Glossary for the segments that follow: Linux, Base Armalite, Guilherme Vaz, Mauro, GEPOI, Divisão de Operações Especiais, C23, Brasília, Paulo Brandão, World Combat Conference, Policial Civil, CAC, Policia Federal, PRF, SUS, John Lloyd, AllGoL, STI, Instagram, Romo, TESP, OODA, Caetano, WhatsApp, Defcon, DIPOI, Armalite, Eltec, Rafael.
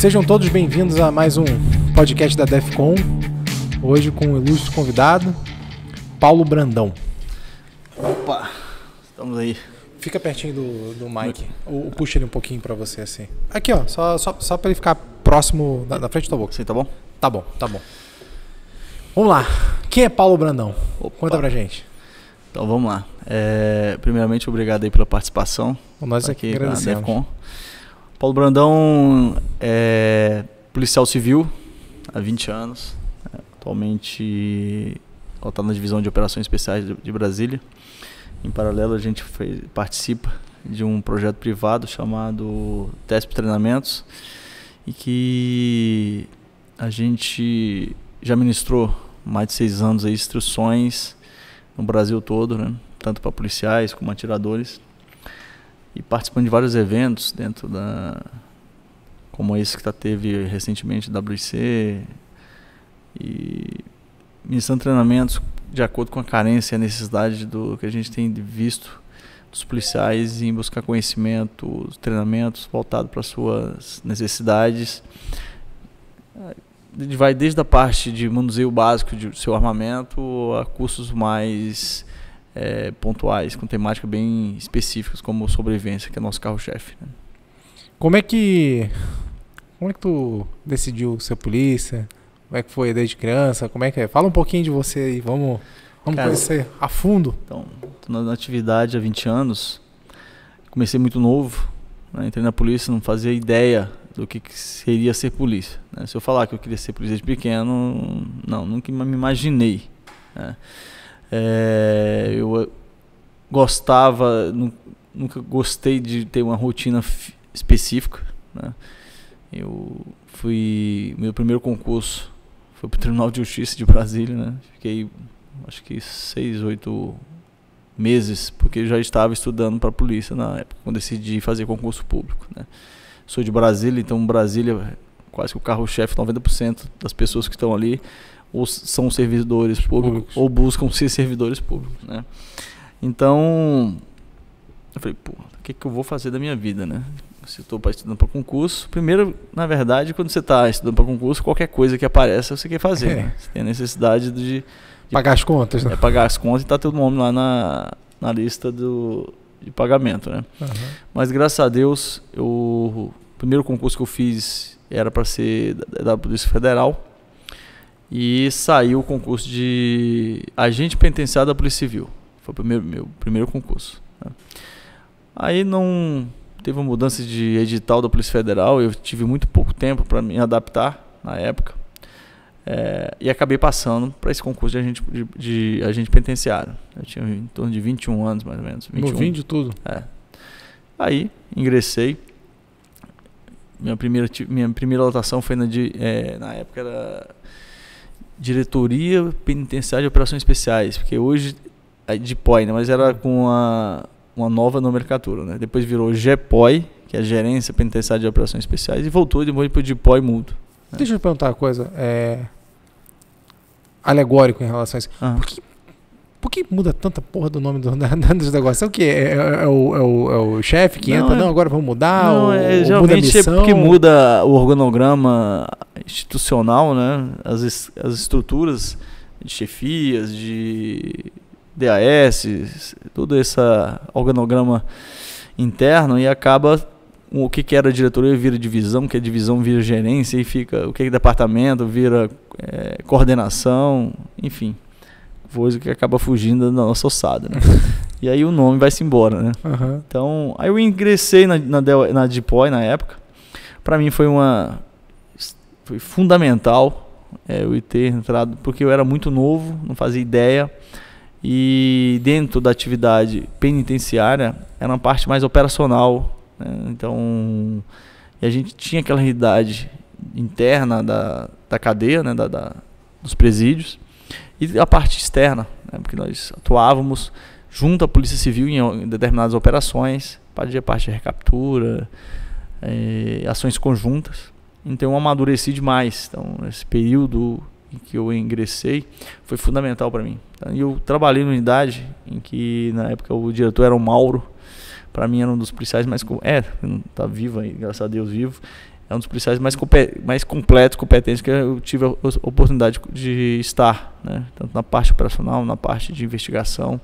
Sejam todos bem-vindos a mais um podcast da Defcon, hoje com o ilustre convidado, Paulo Brandão. Opa, estamos aí. Fica pertinho do mic, ou puxa ele um pouquinho para você assim. Aqui ó, só para ele ficar próximo da frente da boca. Sim, tá bom? Tá bom, tá bom. Vamos lá, quem é Paulo Brandão? Opa. Conta pra gente. Então vamos lá. Primeiramente, obrigado aí pela participação. Nós aqui na Defcon. Paulo Brandão é policial civil há 20 anos. Atualmente está na Divisão de Operações Especiais de Brasília. Em paralelo, a gente participa de um projeto privado chamado TESP Treinamentos, e que a gente já ministrou mais de 6 anos aí, instruções no Brasil todo, né? Tanto para policiais como atiradores, e participando de vários eventos dentro da, como esse que teve recentemente WC, e ministrando treinamentos de acordo com a carência e a necessidade do que a gente tem visto dos policiais em buscar conhecimento, treinamentos voltados para suas necessidades. Vai desde a parte de manuseio básico de seu armamento a cursos mais pontuais, com temática bem específicas, como sobrevivência, que é nosso carro-chefe, né? Como é que tu decidiu ser polícia? Como é que foi desde criança? Como é que é? Fala um pouquinho de você aí, vamos conhecer a fundo. Então, na atividade há 20 anos, comecei muito novo, né? Entrei na polícia, não fazia ideia do que seria ser polícia, né? Se eu falar que eu queria ser polícia de pequeno, não, nunca me imaginei, né? Eu gostava, nunca gostei de ter uma rotina específica, né? Meu primeiro concurso foi para o Tribunal de Justiça de Brasília, né? Fiquei, acho que 6, 8 meses, porque eu já estava estudando para a polícia na época, quando decidi fazer concurso público, né? Sou de Brasília, então Brasília, quase que o carro-chefe, 90% das pessoas que estão ali ou são servidores públicos ou buscam ser servidores públicos, né? Então, eu falei, pô, o que eu vou fazer da minha vida, né? Se eu estou estudando para concurso, primeiro, na verdade, quando você está estudando para concurso, qualquer coisa que aparece, você quer fazer, né? Você tem a necessidade de pagar as contas, né? Pagar as contas, e tá teu nome lá na lista de pagamento, né? Uhum. Mas graças a Deus, o primeiro concurso que eu fiz era para ser da Polícia Federal, e saiu o concurso de agente penitenciário da Polícia Civil. Foi o meu primeiro concurso, né? Aí não teve uma mudança de edital da Polícia Federal, eu tive muito pouco tempo para me adaptar na época, e acabei passando para esse concurso de agente penitenciário. Eu tinha em torno de 21 anos, mais ou menos. 21. Novinho de tudo. É. Aí ingressei. Minha primeira lotação foi na época era Diretoria Penitenciária de Operações Especiais, porque hoje é DIPOI, né? Mas era com uma nova nomenclatura, né? Depois virou GEPOI, que é a Gerência Penitenciária de Operações Especiais, e voltou depois para o DIPOI mudo, né? Deixa eu te perguntar uma coisa, alegórico em relação a isso. Ah. Por que muda tanta porra do nome dos negócios? É o que? É o chefe que entra? Não, agora vamos mudar? Não, geralmente muda a missão, porque muda o organograma institucional, né? As estruturas de chefias, de DAS, todo esse organograma interno, e acaba o que era diretoria vira divisão, que é divisão vira gerência, e fica o que é departamento vira coordenação, enfim, coisa que acaba fugindo da nossa ossada, né? E aí o nome vai-se embora, né? Uhum. Então, aí eu ingressei na DIPOI na época. Para mim foi fundamental eu ter entrado, porque eu era muito novo, não fazia ideia. E dentro da atividade penitenciária era uma parte mais operacional, né? Então, e a gente tinha aquela realidade interna da cadeia, né? Dos presídios, e a parte externa, né? Porque nós atuávamos junto à Polícia Civil em determinadas operações, parte de recaptura, ações conjuntas. Então eu amadureci demais. Então esse período em que eu ingressei foi fundamental para mim. E eu trabalhei na unidade em que na época o diretor era o Mauro. Para mim era um dos policiais mais... tá vivo aí, graças a Deus vivo. é um dos policiais mais completos, competentes que eu tive a oportunidade de estar, né? Tanto na parte operacional, na parte de investigação.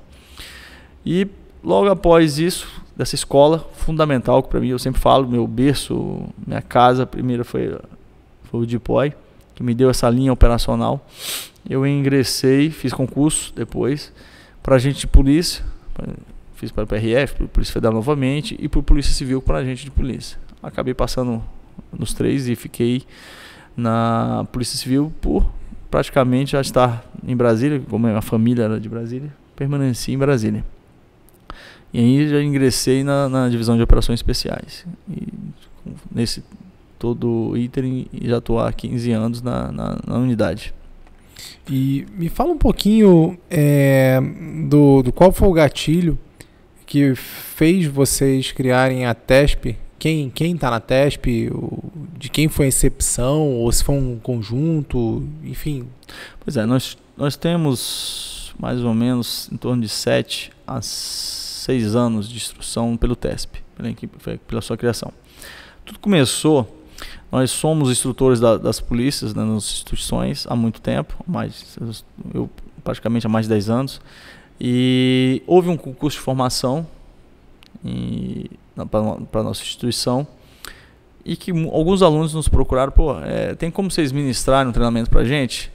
E logo após isso, dessa escola fundamental, que para mim, eu sempre falo, meu berço, minha casa, a primeira foi o DIPOI, que me deu essa linha operacional. Eu ingressei, fiz concurso depois para agente de polícia, fiz para o PRF, para a Polícia Federal novamente, e para o Polícia Civil para agente de polícia. Acabei passando nos três e fiquei na Polícia Civil por praticamente já estar em Brasília, como a família era de Brasília, permaneci em Brasília. E aí já ingressei na Divisão de Operações Especiais. E nesse todo item já estou há 15 anos na unidade. E me fala um pouquinho do qual foi o gatilho que fez vocês criarem a TESP. Quem está na TESP, de quem foi a incepção, ou se foi um conjunto, enfim. Pois é, nós temos mais ou menos em torno de 7 a 6 anos de instrução pelo TESP, pela sua criação. Tudo começou, nós somos instrutores das polícias, né, nas instituições há muito tempo, eu praticamente há mais de 10 anos, e houve um concurso de formação para a nossa instituição, e que alguns alunos nos procuraram, tem como vocês ministrarem um treinamento para a gente,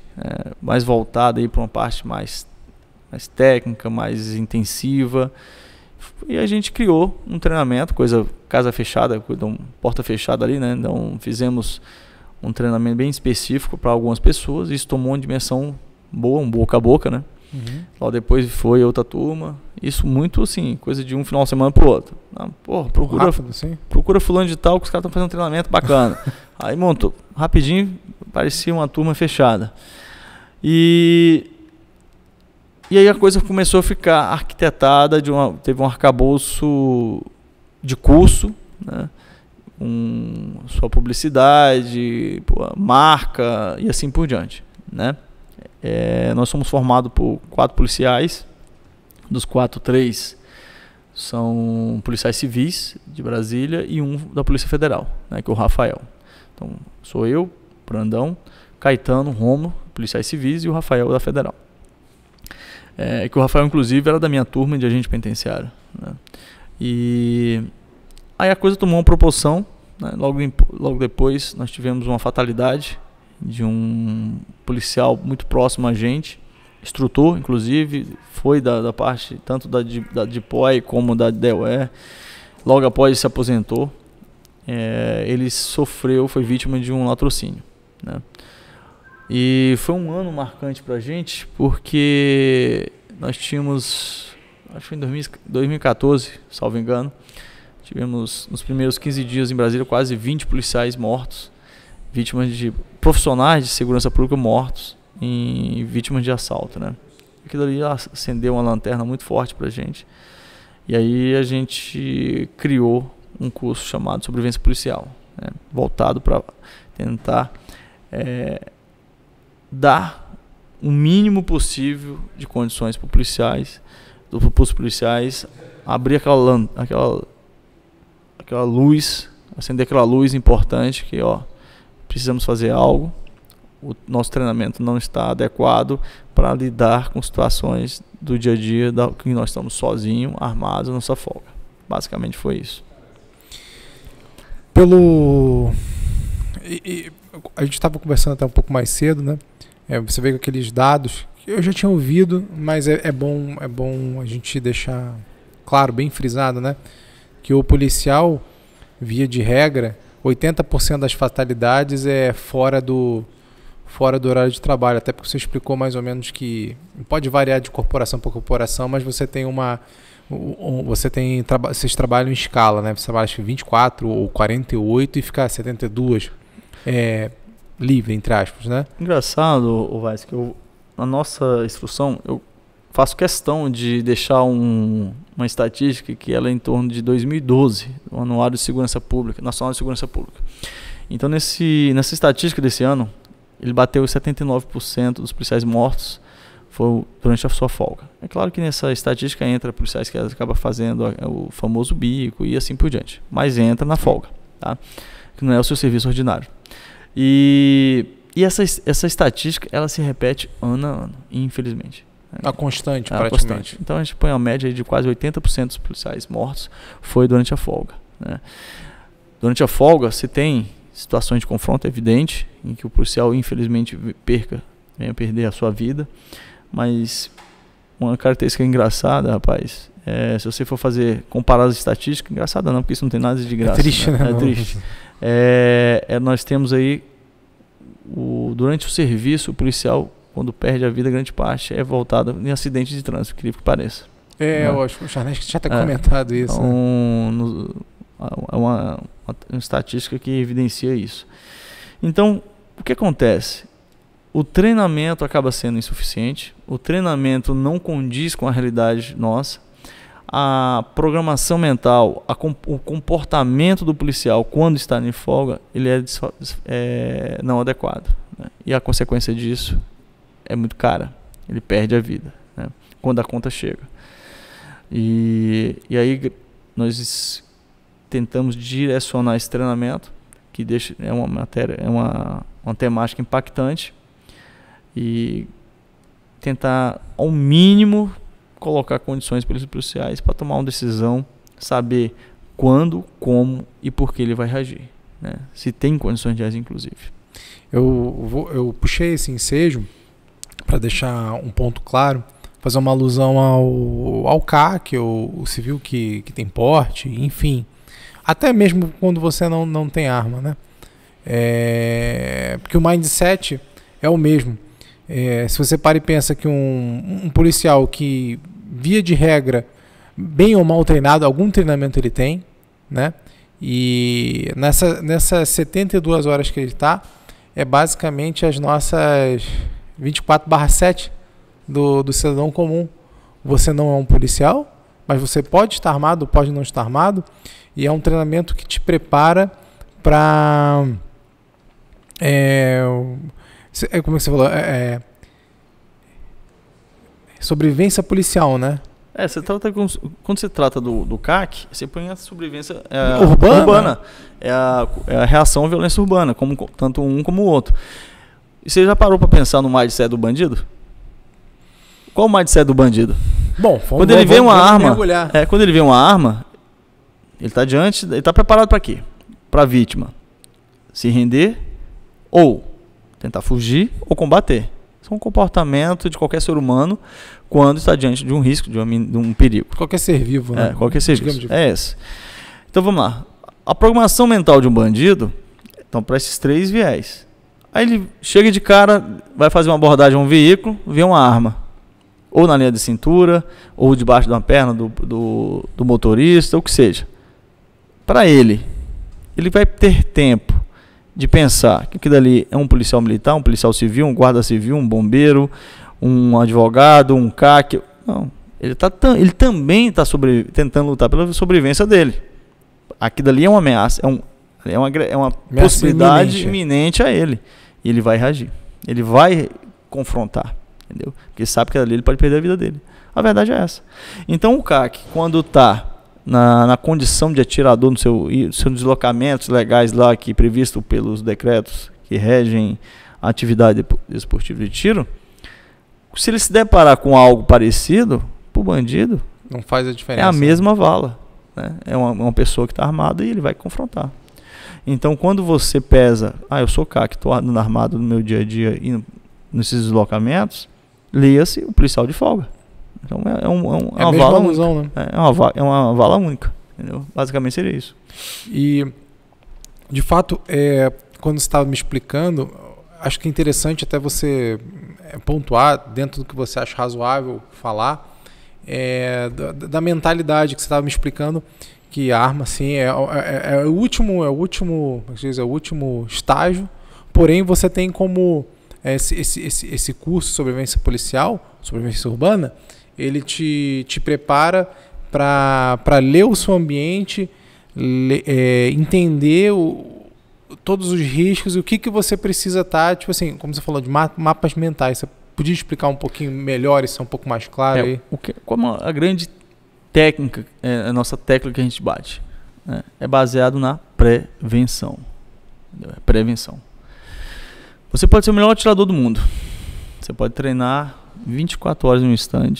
mais voltado para uma parte mais técnica, mais intensiva. E a gente criou um treinamento, casa fechada, porta fechada ali, né? Então fizemos um treinamento bem específico para algumas pessoas, e isso tomou uma dimensão boa, um boca a boca, né? Uhum. Logo depois foi outra turma, isso muito assim, coisa de um final de semana pro outro. Ah, porra, procura fulano de tal, que os caras estão fazendo um treinamento bacana. Aí montou, rapidinho, parecia uma turma fechada. E aí a coisa começou a ficar arquitetada, teve um arcabouço de curso, né? Sua publicidade, marca e assim por diante, né? Nós somos formados por 4 policiais, dos 4, 3 são policiais civis de Brasília e um da Polícia Federal, né? Que é o Rafael. Então sou eu, Brandão, Caetano, Romo, policiais civis, e o Rafael da Federal. Que o Rafael, inclusive, era da minha turma de agente penitenciário, né? E aí a coisa tomou uma proporção, né? Logo depois nós tivemos uma fatalidade de um policial muito próximo a gente, instrutor, inclusive, foi da parte tanto da DIPOI como da DEUE. Logo após se aposentou, ele foi vítima de um latrocínio, né? E foi um ano marcante para a gente, porque nós tínhamos, acho que em 2014, salvo engano, tivemos nos primeiros 15 dias em Brasília quase 20 policiais mortos, vítimas de profissionais de segurança pública mortos, em vítimas de assalto, né? Aquilo ali acendeu uma lanterna muito forte para a gente, e aí a gente criou um curso chamado Sobrevivência Policial, né? Voltado para tentar... dar o mínimo possível de condições para os policiais, abrir aquela luz, acender aquela luz importante que, ó, precisamos fazer algo, o nosso treinamento não está adequado para lidar com situações do dia a dia, que nós estamos sozinhos, armados, na nossa folga. Basicamente foi isso. A gente estava conversando até um pouco mais cedo, né? Você vê que aqueles dados que eu já tinha ouvido, mas é bom a gente deixar claro, bem frisado, né? Que o policial, via de regra, 80% das fatalidades é fora do horário de trabalho. Até porque você explicou mais ou menos que pode variar de corporação para corporação, mas você tem vocês trabalham em escala, né? Você trabalha 24 ou 48 e fica 72 livre, entre aspas, né? Engraçado, Vaz, que na nossa instrução eu faço questão de deixar uma estatística que ela é em torno de 2012, o Anuário de Segurança Pública, Nacional de Segurança Pública. Então nessa estatística desse ano, ele bateu 79% dos policiais mortos durante a sua folga. É claro que nessa estatística entra policiais que acabam fazendo o famoso bico e assim por diante, mas entra na folga, tá? que não é o seu serviço ordinário. E essa estatística, ela se repete ano a ano, infelizmente. Está constante, praticamente. Constante. Então, a gente põe uma média aí de quase 80% dos policiais mortos foi durante a folga. Né? Durante a folga, se tem situações de confronto, é evidente, em que o policial, infelizmente, venha perder a sua vida. Mas uma característica engraçada, rapaz, é, se você for fazer, comparar as estatísticas, engraçada não, porque isso não tem nada de graça. É triste, né? É triste. Nós temos aí, durante o serviço, o policial, quando perde a vida, grande parte é voltada em acidentes de trânsito, incrível que pareça. É, né? Eu acho que o Charles já está comentado isso. Então, né? É uma estatística que evidencia isso. Então, o que acontece? O treinamento acaba sendo insuficiente, o treinamento não condiz com a realidade nossa, a programação mental, o comportamento do policial quando está em folga, ele é não adequado. Né? E a consequência disso é muito cara, ele perde a vida, né? Quando a conta chega. E aí nós tentamos direcionar esse treinamento, que deixa, é uma temática impactante, e tentar ao mínimo colocar condições para os policiais para tomar uma decisão, saber quando, como e por que ele vai reagir, né? Se tem condições de agir, inclusive. Eu puxei esse ensejo para deixar um ponto claro, fazer uma alusão ao CAC, o civil que tem porte, enfim, até mesmo quando você não tem arma, né? Porque o mindset é o mesmo. Se você para e pensa que um policial que, via de regra, bem ou mal treinado, algum treinamento ele tem, né? E nessas 72 horas que ele está, é basicamente as nossas 24/7 do cidadão comum. Você não é um policial, mas você pode estar armado, pode não estar armado, e é um treinamento que te prepara para... como você falou, sobrevivência policial, né? Você trata quando você trata do CAC, você põe a sobrevivência urbana. É a reação à violência urbana, como tanto um como o outro. E você já parou para pensar no mindset do bandido? Qual o mindset do bandido? Bom, quando ele vê uma arma, ele está diante, ele está preparado para quê? Para a vítima se render ou tentar fugir ou combater. Isso é um comportamento de qualquer ser humano quando está diante de um risco, de um perigo. Qualquer ser vivo, né? Qualquer ser vivo. É esse. Então vamos lá. A programação mental de um bandido, então, para esses três viés. Aí ele chega de cara, vai fazer uma abordagem a um veículo, vê uma arma. Ou na linha de cintura, ou debaixo de uma perna do motorista, ou o que seja. Para ele, ele vai ter tempo de pensar que aquilo ali é um policial militar, um policial civil, um guarda civil, um bombeiro, um advogado, um CAC. Não, ele também está tentando lutar pela sobrevivência dele. Aquilo ali é uma ameaça, é uma possibilidade iminente a ele. E ele vai reagir, ele vai confrontar, entendeu? Porque sabe que ali ele pode perder a vida dele. A verdade é essa. Então o CAC, quando está na condição de atirador, no seus deslocamentos legais lá que previsto pelos decretos que regem a atividade esportiva de tiro, se ele se deparar com algo parecido, para o bandido não faz a diferença. É a mesma vala, né? É uma pessoa que está armada e ele vai confrontar. Então quando você pesa, eu sou CAC, estou andando armado no meu dia a dia e nesses deslocamentos, leia-se o policial de folga. Então é uma vala única, né? É uma vala única, entendeu? Basicamente seria isso. E de fato, quando você estava me explicando, acho que é interessante até você pontuar dentro do que você acha razoável falar, da mentalidade que você estava me explicando, que a arma sim é o último estágio, porém você tem como esse curso de sobrevivência policial, sobrevivência urbana, ele te prepara para ler o seu ambiente, entender todos os riscos e o que você precisa estar, tipo assim, como você falou, de mapas mentais. Você podia explicar um pouquinho melhor isso, um pouco mais claro aí? Como a grande técnica, a nossa técnica que a gente bate, né, é baseado na prevenção. Prevenção. Você pode ser o melhor atirador do mundo. Você pode treinar 24 horas no stand.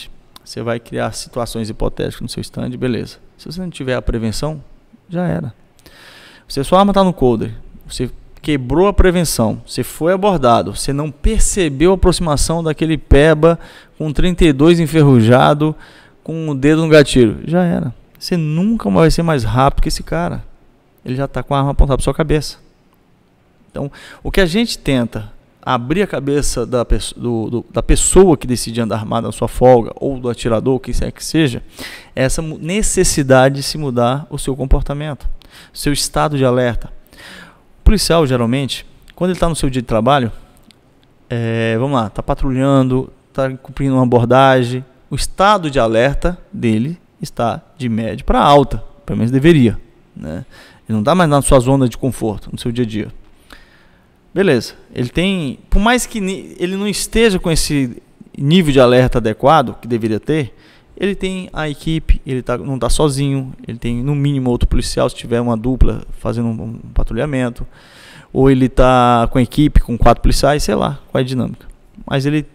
Você vai criar situações hipotéticas no seu stand, beleza. Se você não tiver a prevenção, já era. Se sua arma está no coldre, você quebrou a prevenção, você foi abordado, você não percebeu a aproximação daquele peba com 32 enferrujado, com o dedo no gatilho, já era. Você nunca vai ser mais rápido que esse cara. Ele já está com a arma apontada para sua cabeça. Então, o que a gente tenta abrir a cabeça da pessoa que decide andar armada na sua folga, ou do atirador, que quer que seja, é essa necessidade de se mudar o seu comportamento, seu estado de alerta. O policial, geralmente, quando ele está no seu dia de trabalho, vamos lá, está patrulhando, está cumprindo uma abordagem, o estado de alerta dele está de média para alta, pelo menos deveria, né? Ele não está mais na sua zona de conforto, no seu dia a dia. Beleza, ele tem, por mais que ele não esteja com esse nível de alerta adequado que deveria ter, ele tem a equipe, ele não está sozinho, ele tem no mínimo outro policial, se tiver uma dupla fazendo um patrulhamento, ou ele está com a equipe, com 4 policiais, sei lá, qual é a dinâmica. Mas ele,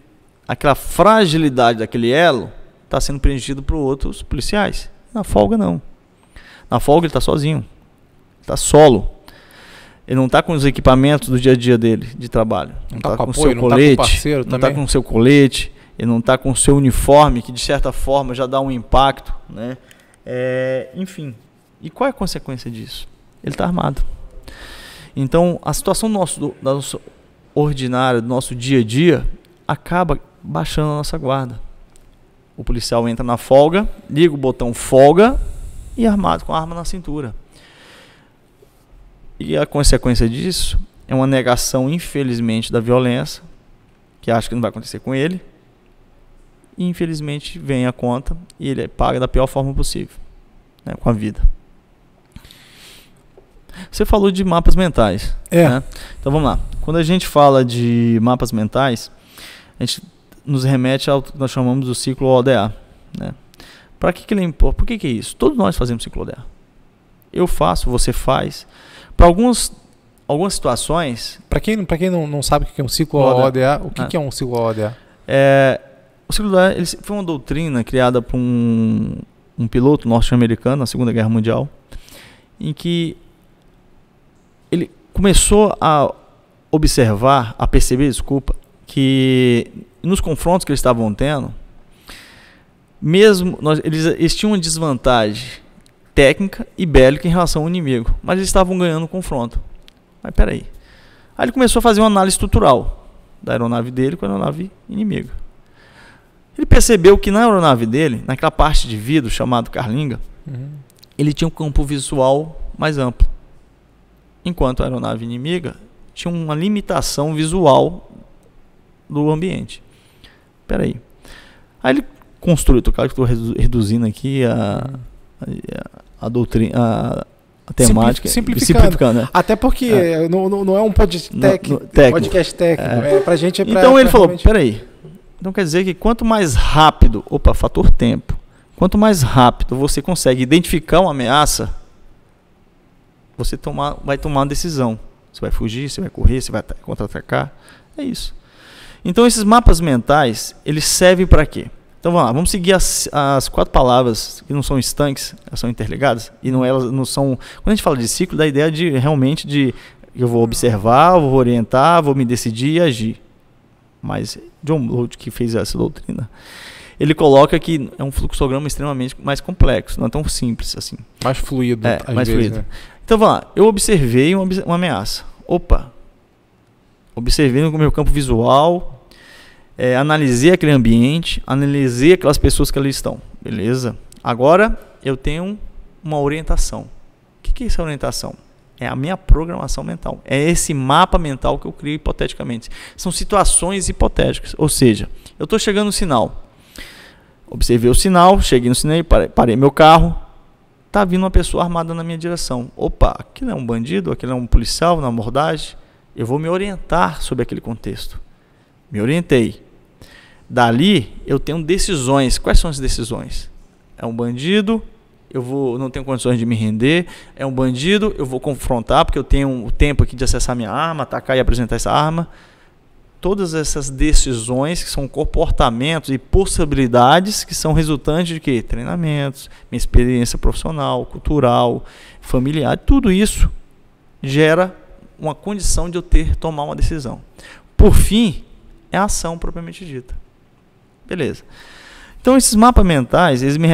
aquela fragilidade daquele elo está sendo preenchido por outros policiais. Na folga não, na folga ele está sozinho, está solo. Ele não está com os equipamentos do dia a dia dele, de trabalho. Não está com o seu colete, não está com o seu colete, ele não está com o seu uniforme, que de certa forma já dá um impacto, né? Enfim, e qual é a consequência disso? Ele está armado. Então, a situação da nossa ordinária, do nosso dia a dia, acaba baixando a nossa guarda. O policial entra na folga, liga o botão folga e é armado com a arma na cintura. E a consequência disso é uma negação, infelizmente, da violência, que acha que não vai acontecer com ele. E, infelizmente, vem a conta e ele paga da pior forma possível, né, com a vida. Você falou de mapas mentais. Né? Então, vamos lá. Quando a gente fala de mapas mentais, a gente nos remete ao que nós chamamos do ciclo ODA. Né? Para que ele importa? Por que é isso? Todos nós fazemos ciclo ODA. Eu faço, você faz. Para algumas situações... Para quem não sabe o que é um ciclo OODA, o que é um ciclo OODA? O ciclo OODA foi uma doutrina criada por um piloto norte-americano na Segunda Guerra Mundial, em que ele começou a observar, a perceber, desculpa, que nos confrontos que eles estavam tendo, mesmo eles tinham uma desvantagem técnica e bélica em relação ao inimigo, mas eles estavam ganhando o confronto. Mas peraí. Aí ele começou a fazer uma análise estrutural da aeronave dele com a aeronave inimiga. Ele percebeu que na aeronave dele, naquela parte de vidro chamado carlinga, ele tinha um campo visual mais amplo, enquanto a aeronave inimiga tinha uma limitação visual do ambiente. Peraí. Aí ele construiu, tô claro que estou reduzindo aqui a doutrina, a temática, simplificando, né? Até porque não é um podcast técnico, pra gente então ele falou, peraí, então quer dizer que quanto mais rápido, fator tempo, quanto mais rápido você consegue identificar uma ameaça, você vai tomar uma decisão, você vai fugir, você vai correr, você vai contra-atacar, é isso. Então esses mapas mentais, eles servem para quê? Então vamos lá, vamos seguir as 4 palavras que não são estanques, elas são interligadas e elas não são. Quando a gente fala de ciclo, dá a ideia de realmente eu vou observar, vou orientar, vou me decidir e agir. Mas John Lloyd, que fez essa doutrina, ele coloca que é um fluxograma extremamente mais complexo, não é tão simples assim. Mais fluido, às mais vezes, fluido. Né? Então vamos lá, eu observei uma ameaça. Observei no meu campo visual. Analisei aquele ambiente, analisei aquelas pessoas que ali estão. Beleza? Agora eu tenho uma orientação. O que é essa orientação? É a minha programação mental. É esse mapa mental que eu crio hipoteticamente. São situações hipotéticas. Ou seja, eu estou chegando no sinal. Observei o sinal, cheguei no sinal, parei meu carro. Está vindo uma pessoa armada na minha direção. Opa, aquilo é um bandido, aquilo é um policial na abordagem. Eu vou me orientar sobre aquele contexto. Me orientei. Dali eu tenho decisões. Quais são as decisões? É um bandido, eu vou, não tenho condições de me render, é um bandido, eu vou confrontar, porque eu tenho o tempo aqui de acessar minha arma, atacar e apresentar essa arma. Todas essas decisões que são comportamentos e possibilidades que são resultantes de quê? Treinamentos, minha experiência profissional, cultural, familiar, tudo isso gera uma condição de eu ter que tomar uma decisão. Por fim, é a ação propriamente dita. Beleza. Então, esses mapas mentais, eles me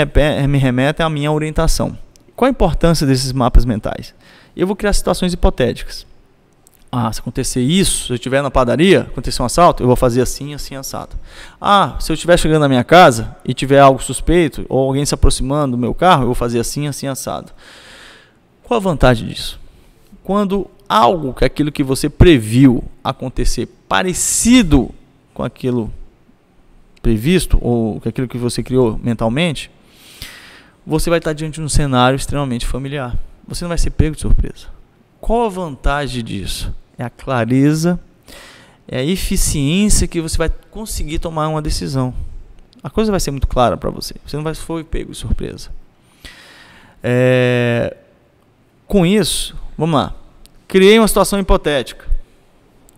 remetem à minha orientação. Qual a importância desses mapas mentais? Eu vou criar situações hipotéticas. Ah, se acontecer isso, se eu estiver na padaria, acontecer um assalto, eu vou fazer assim, assim, assado. Ah, se eu estiver chegando na minha casa e tiver algo suspeito, ou alguém se aproximando do meu carro, eu vou fazer assim, assim, assado. Qual a vantagem disso? Quando algo, que aquilo que você previu acontecer parecido com aquilo previsto, ou com aquilo que você criou mentalmente, você vai estar diante de um cenário extremamente familiar. Você não vai ser pego de surpresa. Qual a vantagem disso? É a clareza, é a eficiência que você vai conseguir tomar uma decisão. A coisa vai ser muito clara para você. Você não vai ser pego de surpresa. Com isso, vamos lá. Criei uma situação hipotética.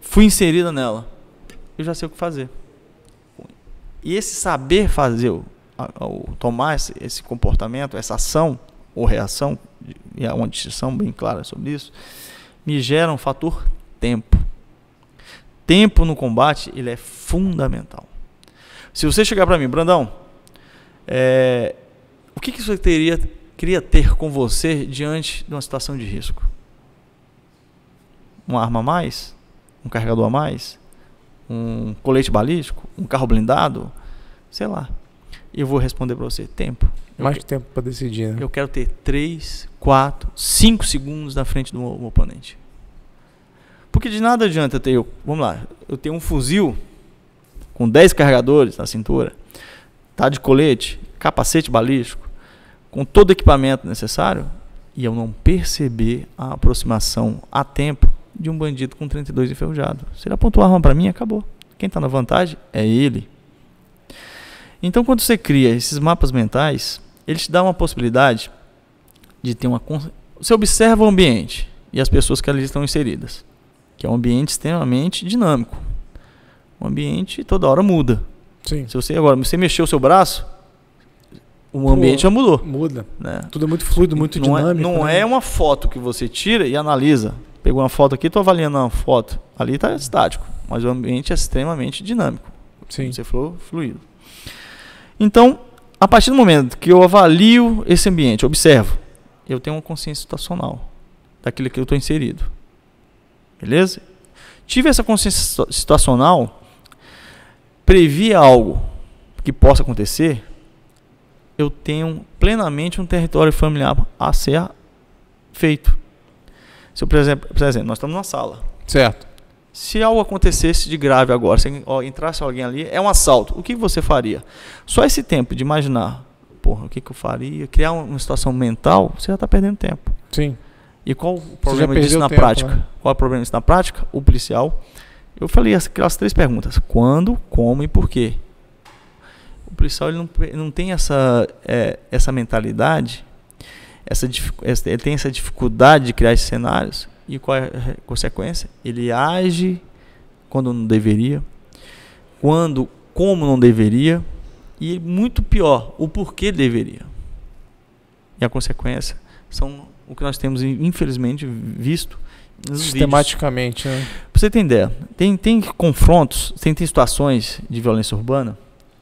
Fui inserida nela. Eu já sei o que fazer. E esse saber fazer, ou tomar esse comportamento, essa ação ou reação, e há uma distinção bem clara sobre isso, me gera um fator tempo. Tempo no combate, ele é fundamental. Se você chegar para mim, Brandão, o que você queria ter com você diante de uma situação de risco? Uma arma a mais? Um carregador a mais? Um colete balístico? Um carro blindado? Sei lá. Eu vou responder para você, tempo. Mais tempo para decidir, né? Eu quero ter 3, 4, 5 segundos na frente do meu oponente. Porque de nada adianta eu ter, vamos lá, eu tenho um fuzil com 10 carregadores na cintura, tá de colete, capacete balístico, com todo o equipamento necessário, e eu não perceber a aproximação a tempo de um bandido com 32 enferrujado. Se ele apontou a arma para mim, acabou. Quem está na vantagem é ele. Então, quando você cria esses mapas mentais, ele te dá uma possibilidade de ter uma... Você observa o ambiente e as pessoas que ali estão inseridas, que é um ambiente extremamente dinâmico. O ambiente toda hora muda. Sim. Se você agora mexer o seu braço, o ambiente já mudou. Muda. Né? Tudo é muito fluido, muito dinâmico. Não é uma foto que você tira e analisa. Pegou uma foto aqui, estou avaliando uma foto. Ali está estático, mas o ambiente é extremamente dinâmico. Sim. Você falou fluido. Então, a partir do momento que eu avalio esse ambiente, observo, eu tenho uma consciência situacional daquilo que eu estou inserido. Beleza? Tive essa consciência situacional, previ algo que possa acontecer, eu tenho plenamente um território familiar a ser feito. Se eu, por exemplo, nós estamos numa sala. Certo. Se algo acontecesse de grave agora, se entrasse alguém ali, é um assalto, o que você faria? Só esse tempo de imaginar, porra, o que eu faria, criar uma situação mental, você já está perdendo tempo. Sim. E qual o problema disso na prática? Né? Qual é o problema disso na prática? O policial, eu falei aquelas 3 perguntas, quando, como e por quê. O policial ele não tem essa mentalidade, ele tem essa dificuldade de criar esses cenários. E qual é a consequência? Ele age quando não deveria, como não deveria, e muito pior, o porquê deveria. E a consequência são o que nós temos, infelizmente, visto nos sistematicamente. Né? Pra você ter ideia, tem confrontos, tem situações de violência urbana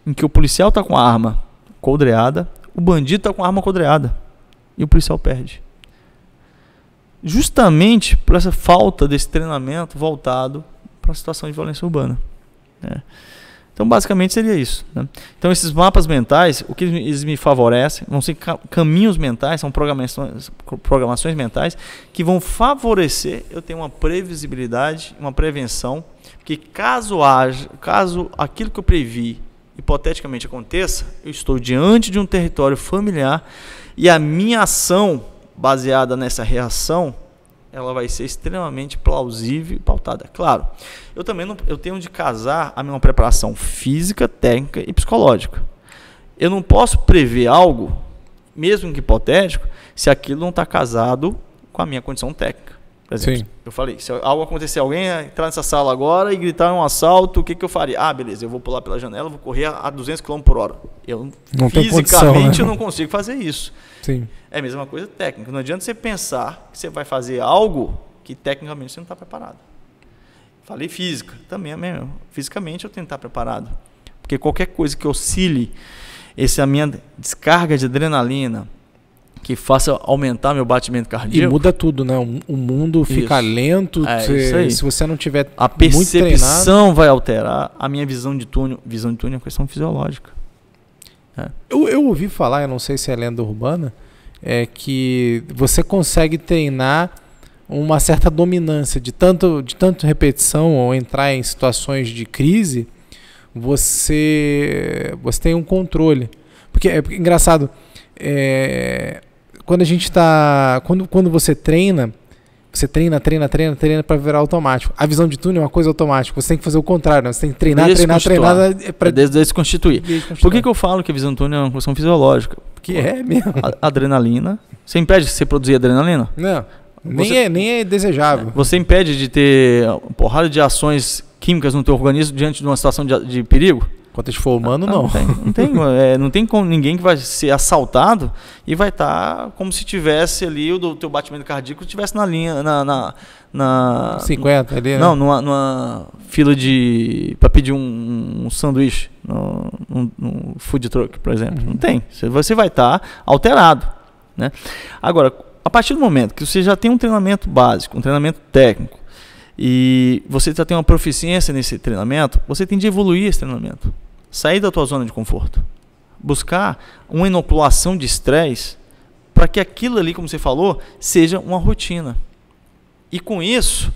em que o policial está com a arma codreada, o bandido está com a arma codreada, e o policial perde. Justamente por essa falta desse treinamento voltado para a situação de violência urbana. Né? Então, basicamente, seria isso. Né? Então, esses mapas mentais, o que eles me favorecem, vão ser caminhos mentais, são programações mentais, que vão favorecer eu ter uma previsibilidade, uma prevenção, que caso aquilo que eu previ hipoteticamente aconteça, eu estou diante de um território familiar e a minha ação baseada nessa reação, ela vai ser extremamente plausível e pautada. Claro, eu também eu tenho de casar a minha preparação física, técnica e psicológica. Eu não posso prever algo mesmo que hipotético, se aquilo não está casado com a minha condição técnica. Por exemplo, sim, eu falei, se algo acontecer, alguém entrar nessa sala agora e gritar um assalto, o que, que eu faria? Ah, beleza, eu vou pular pela janela, vou correr a 200 km por hora. Eu não fisicamente eu não consigo fazer isso. Sim. É a mesma coisa técnica. Não adianta você pensar que você vai fazer algo que tecnicamente você não está preparado. Falei física, também é mesmo. Fisicamente eu tenho que estar preparado. Porque qualquer coisa que oscile essa minha descarga de adrenalina, que faça aumentar meu batimento cardíaco. E muda tudo, né? O mundo fica isso. lento. É, se você não tiver a percepção treinado, vai alterar a minha visão de túnel. Visão de túnel é uma questão fisiológica. É. Eu ouvi falar, eu não sei se é lenda urbana, é que você consegue treinar uma certa dominância de tanto repetição ou entrar em situações de crise, você tem um controle. Porque é engraçado. Quando a gente está, quando você treina para virar automático. A visão de túnel é uma coisa automática. Você tem que fazer o contrário, né? Você tem que treinar para desconstituir. Por que eu falo que a visão de túnel é uma questão fisiológica? Porque é mesmo. Adrenalina. Você impede de você produzir adrenalina? Não. Nem é desejável. Você impede de ter porrada de ações químicas no teu organismo diante de uma situação de perigo? Quando a gente for humano, não. Não tem como ninguém que vai ser assaltado e vai estar como se tivesse ali o teu batimento cardíaco estivesse na linha, na 50 ali, não, né? numa fila de para pedir um sanduíche num food truck, por exemplo. Uhum. Não tem. Você vai estar alterado, né? Agora, a partir do momento que você já tem um treinamento básico, um treinamento técnico, e você já tem uma proficiência nesse treinamento, você tem de evoluir esse treinamento. Sair da tua zona de conforto. Buscar uma inoculação de estresse para que aquilo ali, como você falou, seja uma rotina. E com isso,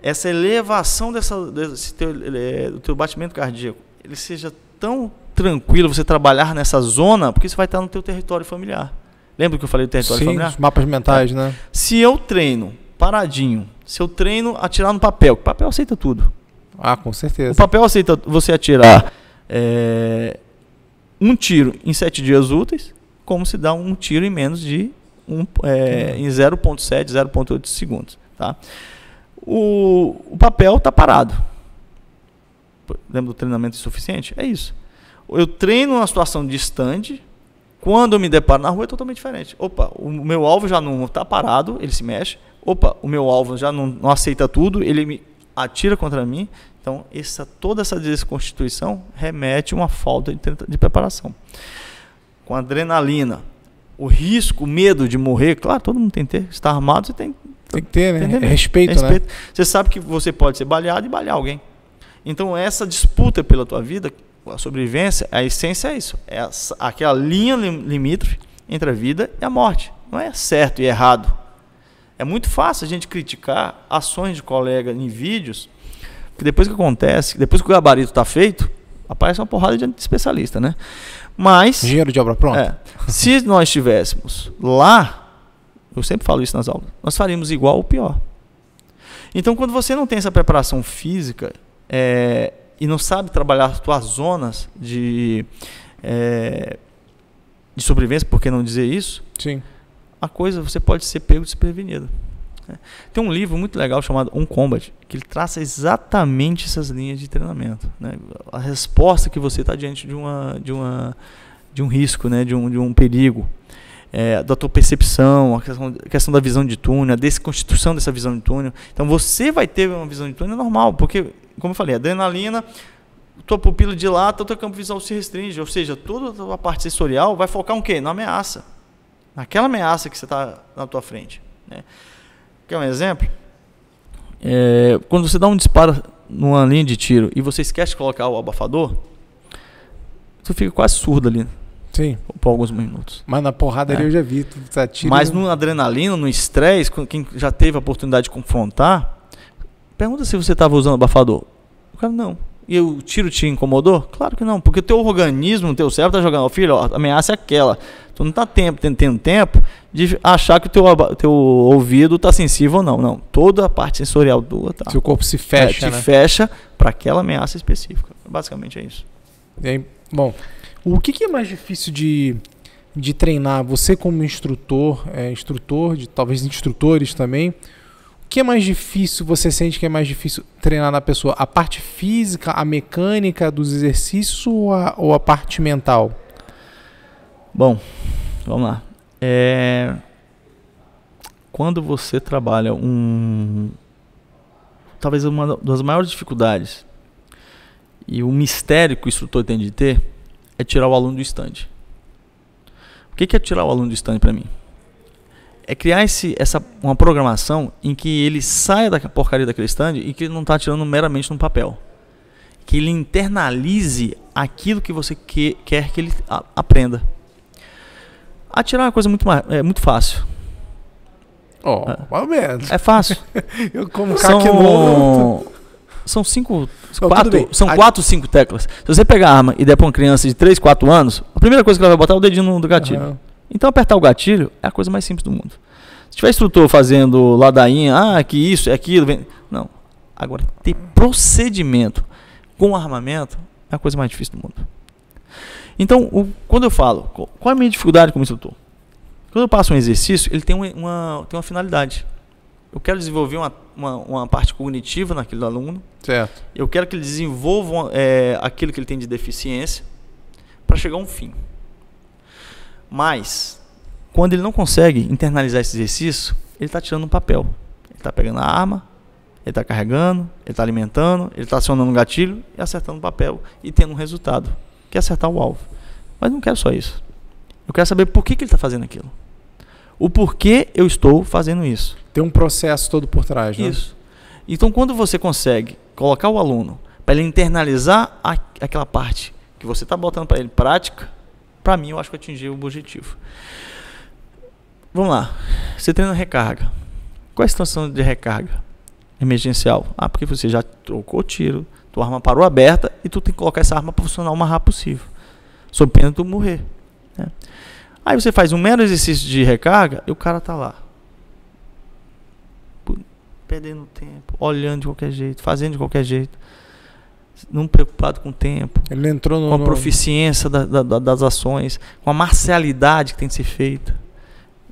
essa elevação do teu batimento cardíaco, ele seja tão tranquilo você trabalhar nessa zona, porque isso vai estar no teu território familiar. Lembra que eu falei do território familiar? Os mapas mentais, né? Se eu treino paradinho, se eu treino atirar no papel, o papel aceita tudo. Ah, com certeza. O papel aceita você atirar um tiro em 7 dias úteis, como se dá um tiro em menos de em 0,7, 0,8 segundos. Tá? O papel está parado. Lembra do treinamento insuficiente? É isso. Eu treino uma situação distante. Quando eu me deparo na rua é totalmente diferente. Opa, o meu alvo já não está parado, ele se mexe. Opa, o meu alvo já não aceita tudo, ele me atira contra mim. Então, toda essa desconstituição remete a uma falta de preparação. Com adrenalina, o risco, o medo de morrer, claro, todo mundo tem que ter, está armado, você tem que ter, né? Respeito, né? Você sabe que você pode ser baleado e balear alguém. Então, essa disputa pela tua vida, a sobrevivência, a essência é isso. É aquela linha limítrofe entre a vida e a morte. Não é certo e errado. É muito fácil a gente criticar ações de colega em vídeos, que depois que acontece, depois que o gabarito está feito, aparece uma porrada de especialista, né? Mas engenheiro de obra pronta. É, se nós estivéssemos lá, eu sempre falo isso nas aulas, nós faríamos igual ou pior. Então, quando você não tem essa preparação física e não sabe trabalhar as tuas zonas de sobrevivência, por que não dizer isso? Sim. A coisa, você pode ser pego desprevenido. Tem um livro muito legal chamado On Combat, que ele traça exatamente essas linhas de treinamento, né? A resposta que você está diante de um risco, né? de um perigo, da tua percepção, a questão da visão de túnel, a desconstituição dessa visão de túnel. Então você vai ter uma visão de túnel normal, porque, como eu falei, a adrenalina, tua pupila dilata, o teu campo visual se restringe, ou seja, toda a tua parte sensorial vai focar em quê? Na ameaça. Naquela ameaça que você está na tua frente, né? Quer um exemplo? Quando você dá um disparo numa linha de tiro e você esquece de colocar o abafador, você fica quase surdo ali. Sim. Por alguns minutos. Mas na porrada ali eu já vi. Tu atira. Mas no adrenalina, no estresse, quem já teve a oportunidade de confrontar, pergunta se você estava usando abafador. O cara, não. E o tiro te incomodou? Claro que não, porque o teu organismo, o teu cérebro está jogando, ó, filho, ó, a ameaça é aquela. Tu não está tendo tempo de achar que o teu ouvido está sensível ou não. Não, toda a parte sensorial do tá. Seu corpo se fecha, né? Fecha para aquela ameaça específica. Basicamente é isso. Bom, o que é mais difícil de de treinar você como instrutor, talvez instrutores também. O que é mais difícil, você sente que é mais difícil treinar na pessoa? A parte física, a mecânica dos exercícios ou a parte mental? Bom, vamos lá. Quando você trabalha talvez uma das maiores dificuldades e o mistério que o instrutor tem de ter é tirar o aluno do estande. O que é tirar o aluno do estande para mim? É criar uma programação em que ele saia da porcaria daquele stand e que ele não está tirando meramente no papel. Que ele internalize aquilo que você quer que ele aprenda. Atirar é uma coisa muito fácil. Ó, mais ou menos. É fácil. Eu como CAC novo. São 4 ou 5 teclas. Se você pegar a arma e der para uma criança de 3, 4 anos, a primeira coisa que ela vai botar é o dedinho do gatilho. Uhum. Então apertar o gatilho é a coisa mais simples do mundo. Se tiver instrutor fazendo ladainha, que isso, é aquilo, vem... Não. Agora, ter procedimento com armamento é a coisa mais difícil do mundo. Então, quando eu falo, qual é a minha dificuldade como instrutor? Quando eu passo um exercício, ele tem uma finalidade. Eu quero desenvolver uma parte cognitiva naquele aluno. Certo. Eu quero que ele desenvolva aquilo que ele tem de deficiência para chegar a um fim. Mas, quando ele não consegue internalizar esse exercício, ele está tirando um papel. Ele está pegando a arma, ele está carregando, ele está alimentando, ele está acionando um gatilho e acertando o papel e tendo um resultado, que é acertar o alvo. Mas não quero só isso. Eu quero saber por que ele está fazendo aquilo. O porquê eu estou fazendo isso. Tem um processo todo por trás, né? Isso. Então, quando você consegue colocar o aluno para ele internalizar aquela parte que você está botando para ele prática, para mim, eu acho que atingi o objetivo. Vamos lá. Você treina recarga. Qual é a situação de recarga emergencial? Porque você já trocou o tiro, tua arma parou aberta e tu tem que colocar essa arma para funcionar o mais rápido possível, sob pena de tu morrer, né? Aí você faz um mero exercício de recarga e o cara tá lá, perdendo tempo, olhando de qualquer jeito, fazendo de qualquer jeito. Não preocupado com o tempo. Ele entrou com a proficiência das ações, com a marcialidade que tem que ser feita.